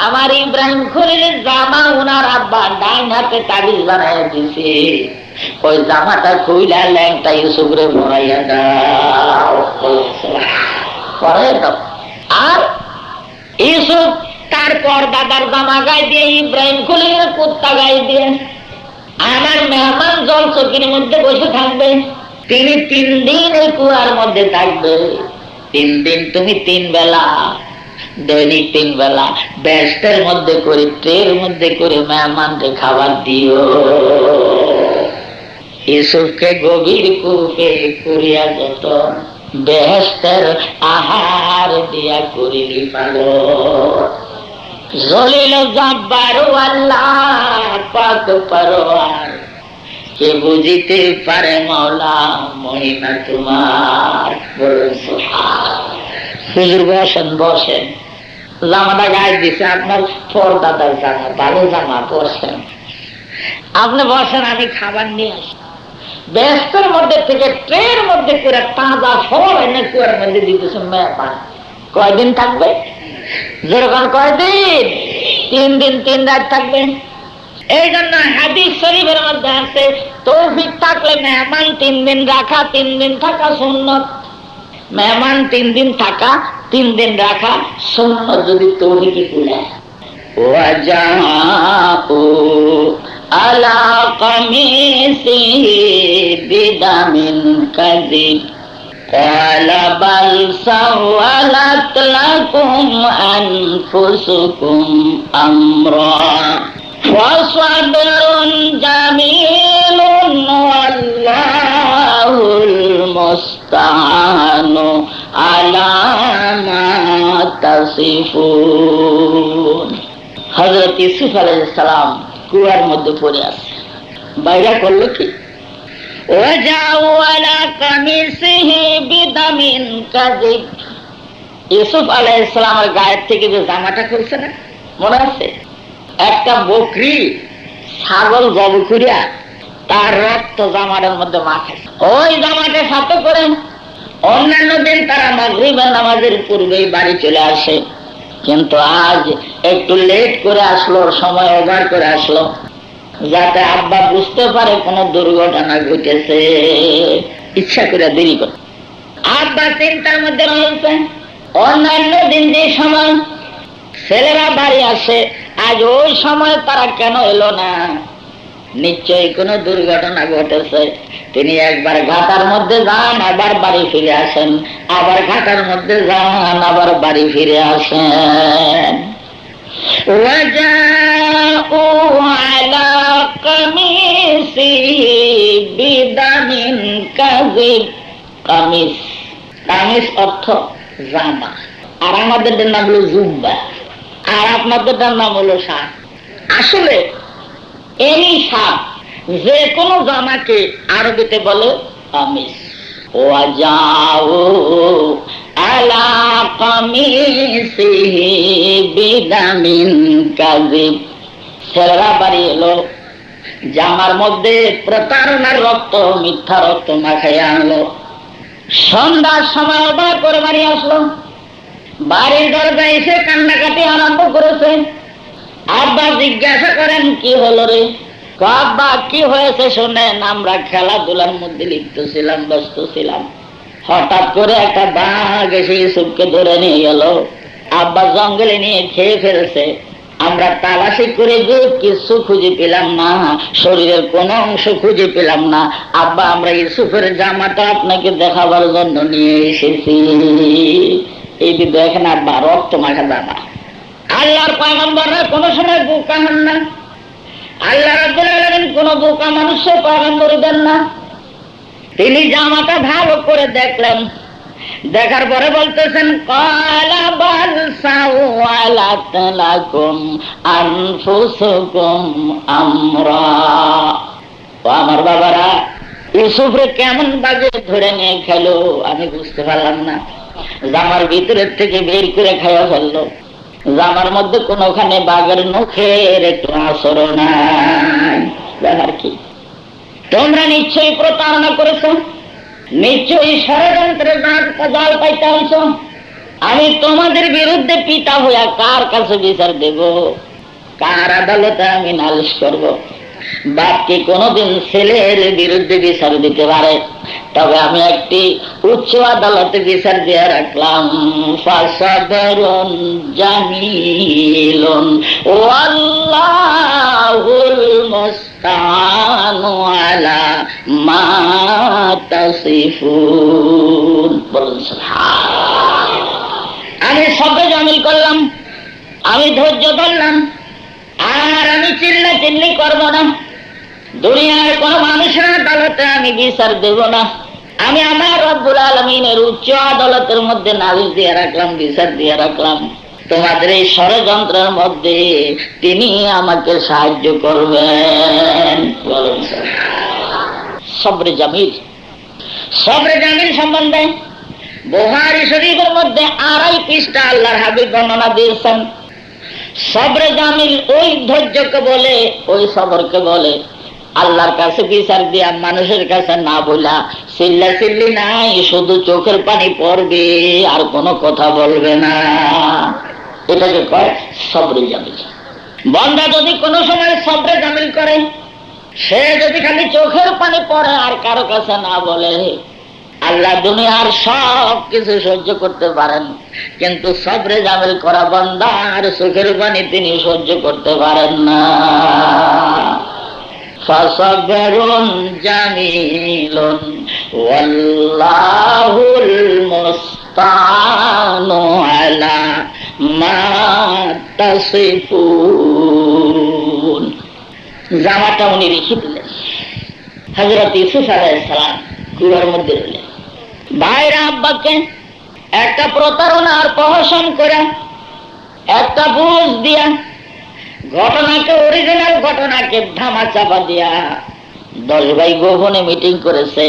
हमारे इब्राहिम खलील जामा उनार अब्बा डाइन हाथे ताबिज बनाया दिसे कोई जामा ता खुला लैंगटा यूसुफ रे भराइया दाओ परे दाओ आर यूसुफ तार पर दादार जामा गाए दिए इब्राहिम खलील कुत्ता गाए दिए आमार मेहमान जल चौकिर मध्य बसे थाकबे तिनि तीन दिन ए कुआर मध्य थाकबे तीन दिन तुमी तीन बेला दैनिक तीन बेला बेस्टर मध्य करे ट्रेर मध्य करे मेहमान के खाबार दिओ यूसुफ के गभीर कूपे कुरिया जत बेस्टर आहार दिया करिली पागो जलिल जब्बार अल्लाह पाक परवार के बुझिते पारे मौला महिमा तुम्हार हुजूर बसें बसें জামাটা গায়ে দিছে আপনার পরদাদার জামা ভালো জামা পরছেন আপনি বসেন আমি খাবার নিয়ে আসি ব্যস্তের মধ্যে থেকে ট্রের মধ্যে করে তাজা ফল এনে কুয়ার মধ্যে দিতেছে মেপা কয়দিন থাকবে যেরকম কয়দিন তিন দিন তিন রাত থাকবে এই জন্য হাদিস শরীফের মধ্যে আছে তৌফিক থাকলে মেহমান তিন দিন রাখা তিন দিন থাকা সুন্নাত मेहमान तीन दिन थका तीन दिन रखा सुन्न जदि तोहि की कुला वजाओ अला कमीसी बिदामिन कज़िब काल बल सवलत लकुम अनफुसुकुम अम्रा फसबरुन जमीलुन वल्लाहुल मुस्तान अला मा तसिफून हजरत यूसुफ अलैहिस्सलाम कुआर मध्य पड़े आछे বাইরে করলো কি ওয়াজাউ আলা কামিসিহি বিদামিন কাযিব यूसुफ अलैहिस्सलामेर গায়ের থেকে যে জামাটা খুলছে না মনে আছে একটা বকরি ছাগল জবাই করিয়া তার রক্ত জামাটার মধ্যে মাখে ওই জামাটা সাথে করে অন্যান্য দিন তারা মাগরিবের নামাজের পূর্বেই বাড়ি চলে আসে কিন্তু আজ একটু লেট করে আসলো সময় ওভার করে আসলো যাতে আব্বা বুঝতে পারে কোনো দুর্ঘটনা ঘটেছে ইচ্ছা করে দেরি করে আব্বা চিন্তার মধ্যে রয়েছে অন্যান্য দিন যে সময় ছেলেরা বাড়ি আসে আজ ওই সময় তারা কেন এলো না নিশ্চয়ই কোনো দুর্ঘটনা ঘটেছে তিনি একবার ঘাটার মধ্যে যান আবার বাড়ি ফিরে আসেন আবার ঘাটার মধ্যে যান আবার বাড়ি ফিরে আসেন ওয়াজাউ আলা কামিসি বিদামিন কাযিব কামিস কামিস অর্থ জামা আর আমাদের নাম হলো জুব্বা আর আপনাদের নাম হলো শার্ট আসলে এই শার্ট যে কোন জামাকে আরবিতে বলে কামিস ওয়াজাউ আলা কামিসিহি বিদামিন কাযিব ছেলেরা বাড়ি এলো জামার মধ্যে প্রতারণার রক্ত মিথ্যা রক্ত মাখাইয়া আনলো সন্ধ্যার সময় আবার করে বাড়ি আসলো বাড়ির দরজায় এসে কান্নাকাটি আরম্ভ করেছে আব্বা জিজ্ঞাসা করেন কি হলো রে আব্বা কি হয়েছে শুনেন আমরা খেলাধুলার মধ্যে লিপ্ত ছিলাম ব্যস্ত ছিলাম হঠাৎ করে একটা বাঘ এসে ইউসুফকে ধরে নিয়ে গেল আব্বা জঙ্গলে নিয়ে খেয়ে ফেলছে আমরা তালাশি করে যে কিছু খুঁজে পেলাম না শরীরের কোনো অংশ খুঁজে পেলাম না আব্বা আমরা ইউসুফের জামাটা আপনাকে দেখাবার জন্য নিয়ে এসেছি এই যে দেখেন আব্বা রক্ত মাখা জামা আল্লাহর পয়গম্বররা কোন সময় বোকা হন না আল্লাহ রাব্বুল আলামিন কোন বোকা মানুষকে পয়গম্বর দেন না তিনি জামাটা ভালো করে দেখলেন দেখার পরে বলতেছেন কালা বাল সাওয়ালাত লাকুম আনফুসুকুম আমরা ও আমার বাবারা ইউসুফকে কেমন বাজে ধরে নিয়ে খেলো আমি বুঝতে পারলাম না জামার ভিতরের থেকে বের করে খাওয়া ফেললো জামার মধ্যে কোনোখানে বাঘের মুখের একটু আসর নাই তোমরা নিশ্চয়ই প্রতারণা করেছ, নিশ্চয়ই ষড়যন্ত্রের জাল পাইতে হইছ। আমি তোমাদের বিরুদ্ধে পিতা হইয়া কার কাছে বিচার দেব? কার আদালতে আমি নালিশ করব? বাপকে কোনোদিন ছেলের বিরুদ্ধে বিচার দিতে পারে, তবে আমি একটি উচ্চ আদালতে বিচার দিয়ে রাখলাম। ফাসাবরুন জামিলুন ওয়াল্লাহুল মুস্তাআনু আলা মা তাসিফুন। আমি সবে জামিল করলাম, আমি ধৈর্য ধরলাম, আর আমি চিল্লা চিল্লি করবো না। দুনিয়ার কোন মানুষের আদালতে আমি বিচার দেব না। আমি আমার রব্বুল আলামিনের উচ্চ আদালতের মধ্যে নালিশ দিয়ে রাখলাম, বিচার দিয়ে রাখলাম। তোমাদের এই ষড়যন্ত্রের মধ্যে তিনি আমাকে সাহায্য করবেন। সবরে জামিল, সবরে জামিল সম্বন্ধে বুখারী শরীফের মধ্যে আড়াই পৃষ্ঠা আল্লাহর হাবিব বর্ণনা দিয়েছেন। সবরে জামিল ওই ধৈর্যকে বলে, ওই সবরকে বলে, আল্লাহর কাছে বিচার দিয়া মানুষের কাছে না বলা, চিল্লা চিল্লি নাই, শুধু চোখের পানি পড়বে আর কোনো কথা বলবে না, এটাকে কয় সবরে জামিল। বান্দা যদি কোনো সময় সবরে জামিল করে, সে যদি খালি চোখের পানি পড়ে আর কারো কাছে না বলে, আল্লাহ দুনিয়ার সব কিছু সহ্য করতে পারেন, কিন্তু সবরে জামিল করা বান্দা আর চোখের পানি তিনি সহ্য করতে পারেন না। ফাসাবরুন জামিলুন ওয়াল্লাহুল মুস্তাআনু আলা মা তাসিফুন। জামাটা উনি রেখে দিলেন, হযরত ইউসুফ আলাইহিস সালাম কুয়ার মধ্যে রইলেন। ভাইরা আব্বাকে একটা প্রতারণা আর প্রহসন করে, একটা বুঝ দিয়া ঘটনাকে, অরিজিনাল ঘটনাকে ধামা চাপা দিয়া দশ ভাই গোপনে মিটিং করেছে।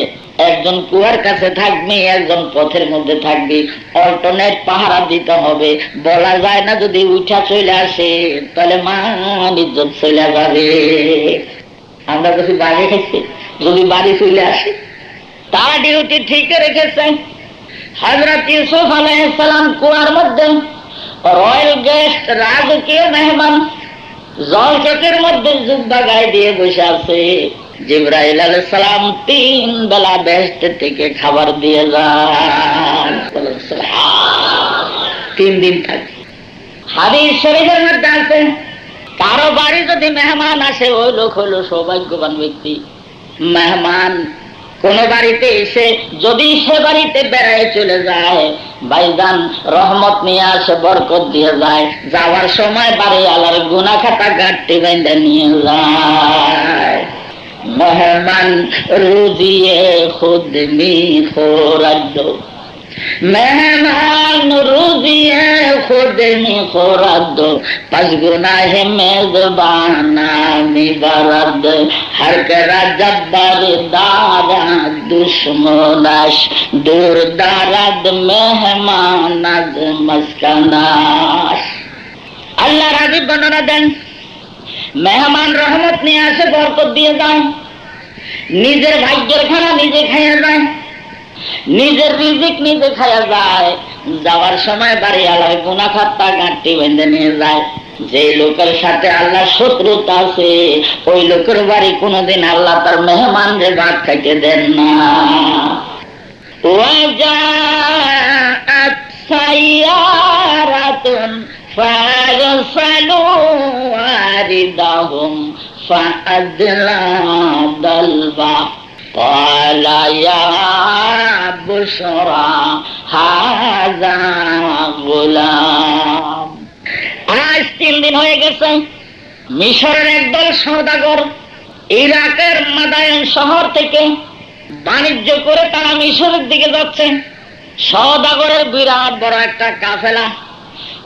একজন কুয়ার কাছে থাকবে, একজন পথের মধ্যে থাকবে, অল্টারনেট পাহারা দিতে হবে। বলা যায় না যদি উঠা চলে আসে তাহলে মান ইজ্জত চলে যাবে। আমরা কিছু বাড়ি খেয়েছি, যদি বাড়ি চলে আসে তারা ডিউটি ঠিক রেখেছে। হযরত ইউসুফ আলাইহিস সালাম কুয়ার মধ্যে রয়্যাল গেস্ট, রাজকীয় মেহমান জল চোখের মধ্যে জুব্বা গায়ে দিয়ে বসে আছে। জিবরাইল আলাইহিস সালাম তিন বেলা বেহেশত থেকে খাবার দিয়ে যান, তিন দিন থাকে। হাদিস শরীফের মধ্যে আছে, কারো বাড়ি যদি মেহমান আসে ওই লোক হলো সৌভাগ্যবান ব্যক্তি। মেহমান কোন বাড়িতে এসে যদি সে বাড়িতে বেড়ায় চলে যায়, ভাইজান রহমত নিয়ে আসে, বরকত দিয়ে যায়, যাওয়ার সময় বাড়ি আলার গুনাহ খাতা গাঁটটি বেঁধে নিয়ে যায়। মেহমান রুজিয়ে খুদ মি খোরাদ, মেহমান রুজিয়ে খুদ মি খোরাদ, পাঁচ গুনাহে মেজবানা মি বারাদ, হর করা জব্বার দারা দুশমনাশ, দূর দারাদ মেহমান আজ মাসকানাশ। আল্লাহ রাজিব বর্ণনা দেন, মেহমান রহমত নিয়ে আসে, বরকত দিয়ে যায়, নিজের ভাগ্যের খানা নিজে খাইয়া যায়, নিজের রিজিক নিজে খাইয়া যায়, যাওয়ার সময় বাড়ি আলায় গুনাহ খাতা গাঁটটি বেঁধে নিয়ে যায়। যে লোকের সাথে আল্লাহ শত্রুতা আছে, ওই লোকের বাড়ি কোনোদিন আল্লাহ তার মেহমানদের ভাত খাইতে দেন না। ওয়াজাআত সাইয়ারাতুন ফারসালু আরিদাহুম ফাআদলা দালবা ক্বালা ইয়া বুশরা হাযা গুলাম। আজ তিন দিন হয়ে গেছে, মিশরের একদল সওদাগর ইরাকের মাদায়েন শহর থেকে বাণিজ্য করে তারা মিশরের দিকে যাচ্ছে। সওদাগরের বিরাট বড় একটা কাফেলা।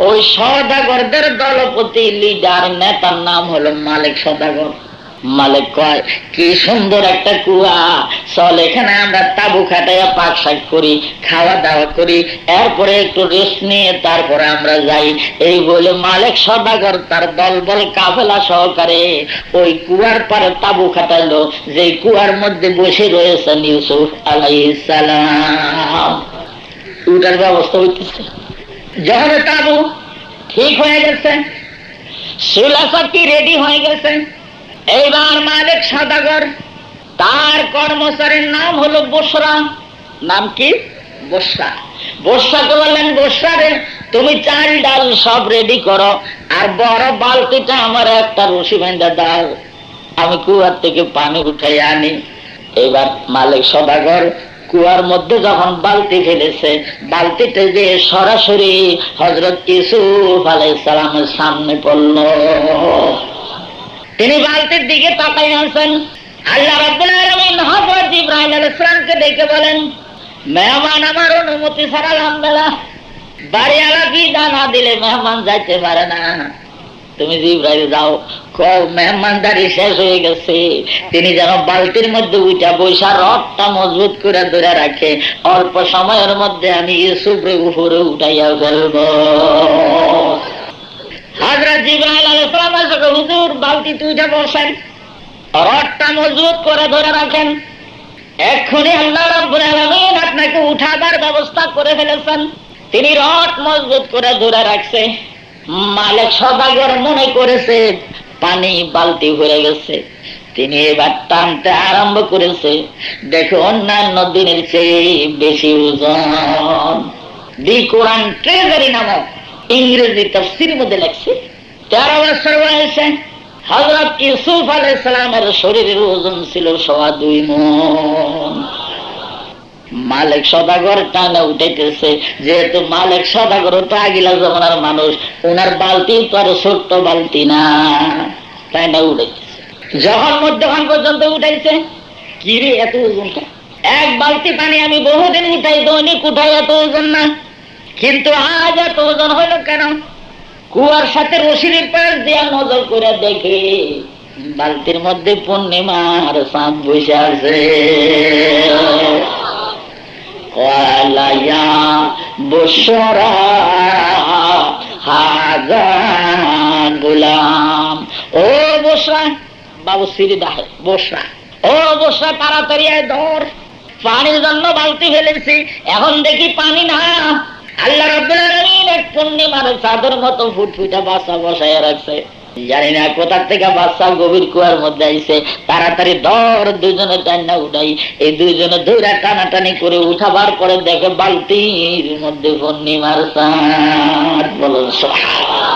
ওই সওদাগরদের দলপতি, লিডার, নেতার নাম হলো মালিক সওদাগর। মালিক কয় কি সুন্দর একটা কুয়া, চল এখানে আমরা তাবু খাটাইয়া পাক শাক করি, খাওয়া দাওয়া করি, এরপরে একটু রেস্ট নিয়ে তারপরে আমরা যাই। এই বলে মালিক সওদাগর তার দলবল কাফেলা সহকারে ওই কুয়ার পারে তাবু খাটালো, যে কুয়ার মধ্যে বসে রয়েছেন ইউসুফ আলাইহিস সালাম। উটার ব্যবস্থা হইতেছে, যখন তাবু ঠিক হয়ে গেছে, শিলাশক্তি রেডি হয়ে গেছে, এইবার মালিক সওদাগর তার কর্মচারীর নাম হলো বসরা। নাম কি? বসরা। বসরাকে বললেন, বসরা রে তুমি চাল ডাল সব রেডি করো, আর বড় বালতিটা আমার একটা রশি বেঁধে দাও, আমি কুয়ার থেকে পানি উঠাই আনি। এবার মালিক সওদাগর কুয়ার মধ্যে যখন বালতি ফেলেছে, বালতিতে যে সরাসরি হযরত ইউসুফ আলাইহিস সালামের সামনে পড়ল। তিনি বালতির দিকে তাকাই আছেন, আল্লাহ রাব্বুল আলামিন হযরত ইব্রাহিম আলাইহিস সালামকে ডেকে বলেন, মেহমান আমার অনুমতি ছাড়া আলহামদুলিল্লাহ বাড়িওয়ালা বিদা না দিলে মেহমান যাইতে পারে না, তুমি জিব্রাইল যাও, মেহমানদারি শেষ হয়ে গেছে। তিনি যেন বালতির মধ্যে উঠা বৈশা রডটা মজবুত করে ধরে রাখে, অল্প সময়ের মধ্যে আমি ইউসুফকে উপরে উঠাইয়া ফেলব। হযরত জিব্রাইল আলাইহিস সালাম যখন হুজুর বালতিতে উঠে বসেন, রডটা মজবুত করে ধরে রাখেন, এক্ষুনি আল্লাহ রাব্বুল আলামিন আপনাকে উঠাবার ব্যবস্থা করে ফেলেছেন। তিনি রড মজবুত করে ধরে রাখছে, মালিক সওদাগর মনে করেছে পানি বালতি ভরে গেছে, তিনি এবার টানতে আরম্ভ করেছে, দেখো অন্যান্য দিনের চেয়ে বেশি ওজন। দি কোরআন ট্রেজারি নামক ইংরেজি তাফসীর মধ্যে লেখছে, তেরো বছর বয়সে হযরত ইউসুফ আলাইহিস সালামের শরীরের ওজন ছিল সোয়া দুই মণ। মালিক সওদাগর টানা উঠেছে, যেহেতু মালিক সওদাগর তো আগিলা জমানার মানুষ, ওনার বালতি তো আর ছোট্ট বালতি না, টানা উঠেছে। যখন মধ্যখান পর্যন্ত উঠাইছে, কি রে এত ওজনটা, এক বালতি পানি আমি বহুদিন উঠাই, দৈনিক উঠাই এত ওজন না, কিন্তু আজ এত ওজন হইলো কেন? কুয়ার সাথে রশির পাশ দিয়া নজর করে দেখে বালতির মধ্যে পূর্ণিমার চাঁদ বসে আছে। কলায়া বসরা হাজা গোলাম, ও বসরা, বাবু সিরি দাহ বসরা, ও বসরা তাড়াতাড়ি আয়, ধর, পানির জন্য বালতি ফেলেছি, এখন দেখি পানি না। আল্লাহ রাব্বুল আলামিন এক পূর্ণিমার চাঁদের মতো ফুটফুটা বাচ্চা বসায় রাখছে, জানি না কোথা থেকে বাচ্চা গভীর কুয়ার মধ্যে আইছে, তাড়াতাড়ি ধর, দুজনে টানা উঠাই। এই দুজনে ধরে টানাটানি করে উঠাবার পরে দেখে বালতির মধ্যে পূর্ণিমার চাঁদ। বলুন সুবহানাল্লাহ।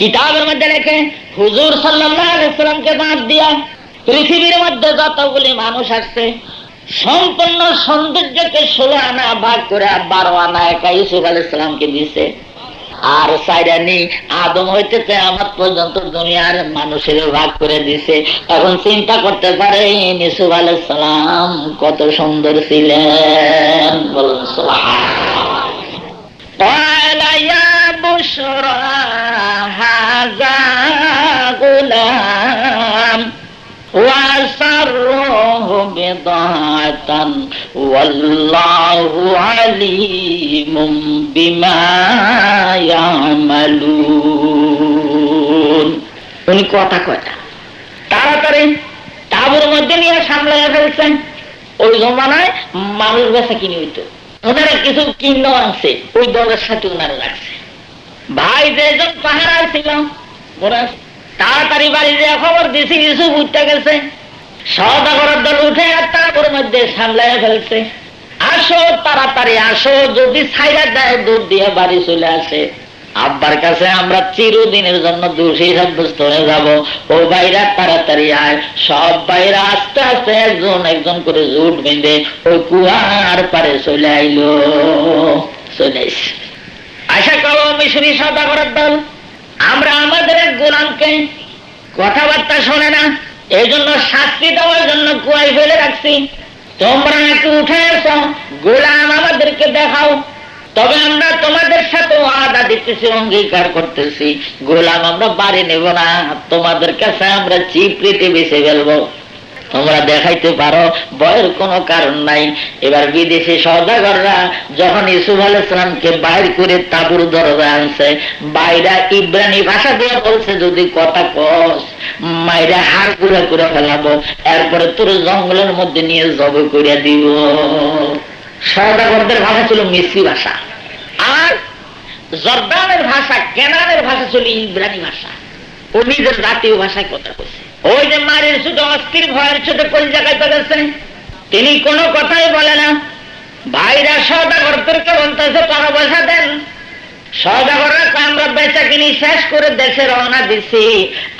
কিতাবের মধ্যে লেখে হুজুর সাল্লাল্লাহু আলাইহি সাল্লামকে বাদ দিয়া পৃথিবীর মধ্যে যতগুলি মানুষ আসছে, সম্পূর্ণ সৌন্দর্যকে ষোলো আনা ভাগ করে বারো আনা একা ইউসুফ আলাইহিস সালামকে দিছে, আর সাইরানি আদম হইতে কিয়ামত পর্যন্ত দুনিয়ার মানুষের ভাগ করে দিছে। এখন চিন্তা করতে পারে ইউসুফ আলাইহিস সালাম কত সুন্দর ছিলেন। বলুন উনি কথা কথা তাড়াতাড়ি তাবুর মধ্যে নিয়ে সামলা ফেলছেন। ওই জমানায় মানুষ বেচা কিনে হইত, ওনারা কিছু কিনে আনছে, ওই দলের সাথে ওনারা লাগছে। ভাই যেজন পাহারা ছিল ওরা তাড়াতাড়ি বাড়ি যে খবর দিছি ইউসুফ উঠতে গেছে, সওদাগরের দল উঠে আর তাবুর মধ্যে সামলাইয়া ফেলছে, আসো তাড়াতাড়ি আসো, যদি ছাইরা দেয় দুধ দিয়ে বাড়ি চলে আসে, আব্বার কাছে আমরা চিরদিনের জন্য দোষী সাব্যস্ত হয়ে যাব। ও ভাইরা তাড়াতাড়ি আয়, সব ভাইরা আস্তে আস্তে একজন একজন করে জুট বেঁধে ওই কুয়ার পারে চলে আইলো। চলে আশা করো মিশরি সওদাগরের দল, আমরা আমাদের এক গোলামকে কথাবার্তা শোনে না, এই জন্য শাস্তি দেওয়ার জন্য কুয়ায় ফেলে রাখছি, তোমরা একটু উঠে এসো, গোলাম আমাদেরকে দেখাও। তবে আমরা তোমাদের সাথে ওয়াদা দিতেছি, অঙ্গীকার করতেছি, গোলাম আমরা বাড়ি নেব না, তোমাদের কাছে আমরা চিপড়িতে বেঁচে ফেলবো, তোমরা দেখাইতে পারো, ভয়ের কোনো কারণ নাই। এবার বিদেশি সওদাগররা যখন ইউসুফ আলাইহিস সালামকে বাইর করে তাঁবুর দরজা আনছে, বাইরা ইব্রানি ভাষা দিয়ে বলছে, যদি কথা কস মাইরা হাড় গুঁড়া করে ফেলাবো, এরপরে তোর জঙ্গলের মধ্যে নিয়ে জব করে দিব। সওদাগরদের ভাষা ছিল মিশরি ভাষা, আর জর্দানের ভাষা, কেনানের ভাষা ছিল ইব্রানি ভাষা। ও নিজের জাতীয় ভাষায় কথা বলছে। ওই যে মারের শুধু অস্থির ভয়ের সাথে কোন জায়গায় পেয়েছে, তিনি কোনো কথাই বলে না। ভাইরা সওদাগরদেরকে বলতেছে টাকা পয়সা দেন, সওদাগররা আমরা বেচা কিনি শেষ করে দেশে রওনা দিছি,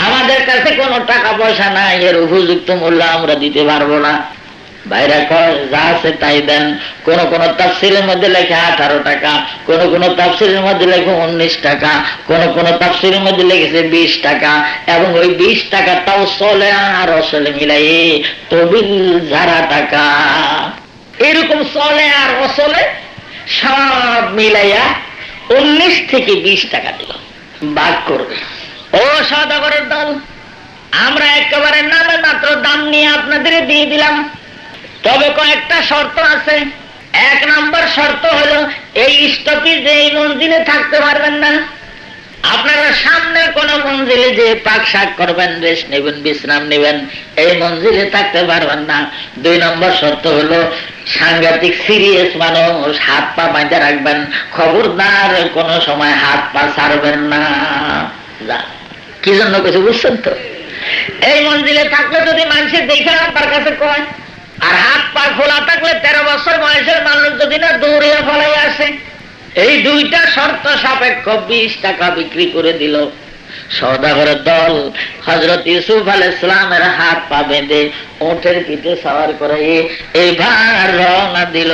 আমাদের কাছে কোনো টাকা পয়সা নাই, এর উপযুক্ত মূল্য আমরা দিতে পারবো না। বাইরা কয় যা আছে তাই দেন। কোন কোন তাফসিরের মধ্যে লেখা আঠারো টাকা, কোন কোন তাফসিরের মধ্যে লেখা উনিশ টাকা, কোন কোন তাফসিরের মধ্যে লেগেছে বিশ টাকা, এবং ওই বিশ টাকা তাও চলে আর অসলে মিলাই তবিল যারা টাকা, এরকম চলে আর অসলে সব মিলাইয়া উনিশ থেকে বিশ টাকা দিল ভাগ করবে। ও সওদাগরের দল, আমরা একেবারে নামে মাত্র দাম নিয়ে আপনাদের দিয়ে দিলাম, তবে কয়েকটা শর্ত আছে। এক নম্বর শর্ত হলো এই স্টপেজ এই মঞ্জিলে থাকতে পারবেন না, আপনারা সামনে কোন মঞ্জিলে যে পাক শাক করবেন, রেস্ট নেবেন, বিশ্রাম নেবেন, এই মঞ্জিলে থাকতে পারবেন না। দুই নম্বর শর্ত হলো সাংঘাতিক সিরিয়াস মানুষ, হাত পা বাঁধা রাখবেন, খবরদার কোনো সময় হাত পা ছাড়বেন না। কি জন্য কিছু বুঝছেন তো? এই মঞ্জিলে থাকলে যদি মানুষের দেখে আপনার কাছে কয়, আর হাত পা খোলা থাকলে তেরো বছর বয়সের মানুষ যদি না দৌড়িয়ে ফলাই আসে। এই দুইটা শর্ত সাপেক্ষ বিশ টাকা বিক্রি করে দিল। সওদাগরের দল হযরত ইউসুফ আলাইহিস সালামের হাত পা বেঁধে উটের পিঠে সওয়ার করে এবার রওনা দিল।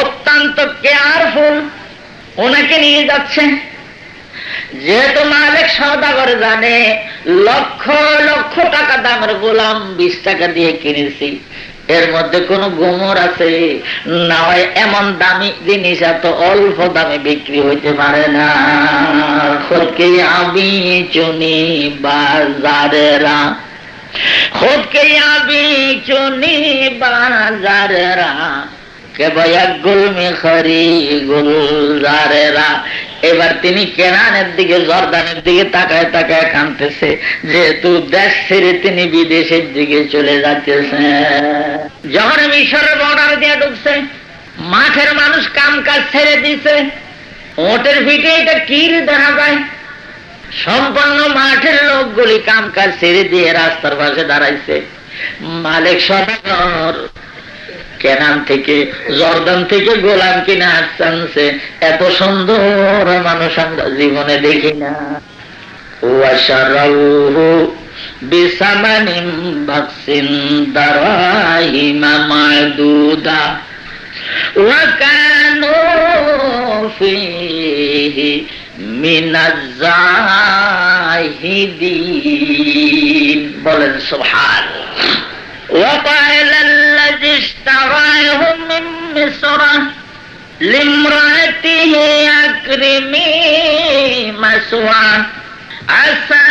অত্যন্ত কেয়ারফুল ওনাকে নিয়ে যাচ্ছে, যেহেতু মালিক সওদাগর জানে লক্ষ লক্ষ টাকা দামের গোলাম বিশ টাকা দিয়ে কিনেছি, এর মধ্যে কোন গোমর আছে না, হয় এমন দামি জিনিস এত অল্প দামে বিক্রি হইতে পারে না। খোদকে আমি চুনি বাজারেরা, খোদকে আমি চুনি বাজারেরা, এবার তিনি কেনানের দিকে জর্দানের দিকে তাকায় তাকায় কাঁদতেছে, যেহেতু দেশ ছেড়ে তিনি বিদেশের দিকে চলে যাচ্ছেন। যখন মিশরের বর্ডার দিয়ে ঢুকছে, মাঠের মানুষ কাম কাজ ছেড়ে দিছে, ওটের পিঠে এটা কি দেখা যায়, সম্পূর্ণ মাঠের লোকগুলি কাম কাজ ছেড়ে দিয়ে রাস্তার পাশে দাঁড়াইছে। মালিক সওদাগর কেনান থেকে জর্দান থেকে গোলাম কিনা আসছে, এত সুন্দর মানুষ আমরা জীবনে দেখি না। বলেন সুবহানাল্লাহ। وقال الذي اشتراه من مصر لامرأته أكرمي مثواه عسى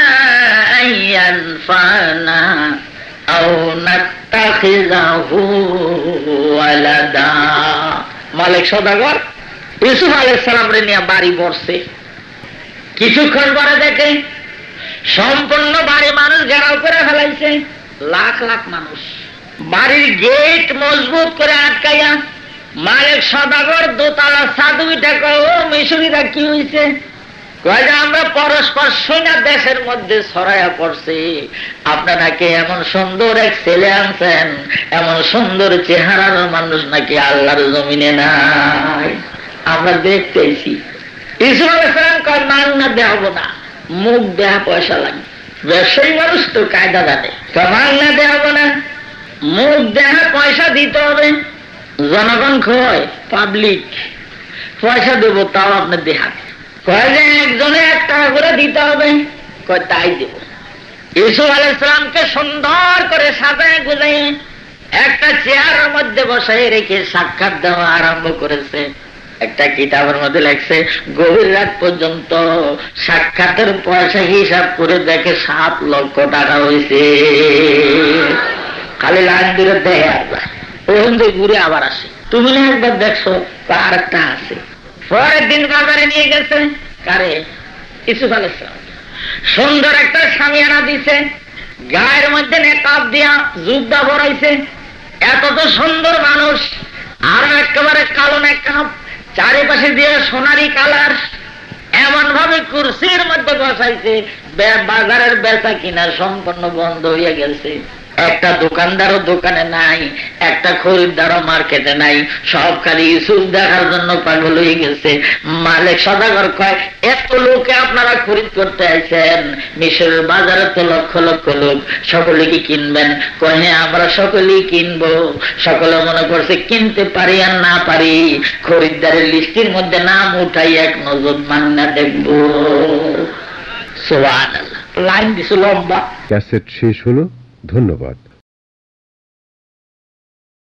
أن ينفعنا أو نتخذه ولدا. মালিক সওদাগর ইউসুফ আলাইহিস সালামকে নিয়ে বাড়ি বসে, কিছুক্ষণ পরে দেখে সম্পূর্ণ বাড়ি মানুষ ঘেরাও করে ফেলাইছে, লাখ লাখ মানুষ। বাড়ির গেট মজবুত করে আটকাইয়া মালিক সওদাগর দোতলা সাধুইটা কয়, ও মিশরীরা কি হইছে? কয় যে আমরা পরস্পর সোনা দেশের মধ্যে ছড়াইয়া পড়ছি, আপনারা নাকি এমন সুন্দর এক ছেলে আনছেন, এমন সুন্দর চেহারার মানুষ নাকি আল্লাহর জমিনে নাই। আমরা দেখতে এসি ইসুফ আলাইহিসসালাম কয় মাল না দেব না, মুখ দেয়া পয়সা লাগবে। ব্যবসায়ী মানুষ তো কায়দা জানে, মাল না দেব না, মুখ দেয়া পয়সা দিতে হবে। জনগণ কয় পাবলিক পয়সা দেবো, তাও আপনার দেহাত কয় যে একজনে এক টাকা করে দিতে হবে, কয় তাই দেব। ইউসুফ আলাইহিসসালামকে সুন্দর করে সাজায় গুজায় একটা চেয়ারের মধ্যে বসায় রেখে সাক্ষাৎ দেওয়া আরম্ভ করেছে। একটা কিতাবের মধ্যে লেখছে গভীর রাত পর্যন্ত সাক্ষাতের পয়সা হিসাব করে দেখে সাত লক্ষ টাকা হয়েছে। খালি লাইন দূরে দেয় আসবা, ওখান থেকে ঘুরে আবার আসে, তুমি না একবার দেখছো আর একটা আছে। পরের দিন বাজারে নিয়ে গেছে কারে, ইউসুফ আলাইহিসসালাম। সুন্দর একটা সামিয়ানা দিছে, গায়ের মধ্যে নেকাব দিয়া জুব্বা ভরাইছে। এত তো সুন্দর মানুষ, আর একেবারে কালো নেকাব, চারিপাশে দিয়ে সোনারি কালার, এমন ভাবে কুরসির মধ্যে বসাইছে। বাজারের বেচা কিনা সম্পূর্ণ বন্ধ হয়ে গেছে, একটা দোকানদারও দোকানে নাই, একটা খরিদ্দারও মার্কেটে নাই, সব খালি ইউসুফ দেখার জন্য পাগল হয়ে গেছে। মালিক সদাগর কয় এত লোকে আপনারা খরিদ করতে আইছেন, মিশরের বাজারে তো লক্ষ লক্ষ লোক, সকলে কি কিনবেন? কয় হ্যাঁ আমরা সকলেই কিনবো। সকলে মনে করছে কিনতে পারি আর না পারি, খরিদ্দারের লিস্টির মধ্যে নাম উঠাই এক নজর মান্না দেখবো। সুবহানাল্লাহ। লাইন দিছিল লম্বা। ক্যাসেট শেষ হলো, ধন্যবাদ।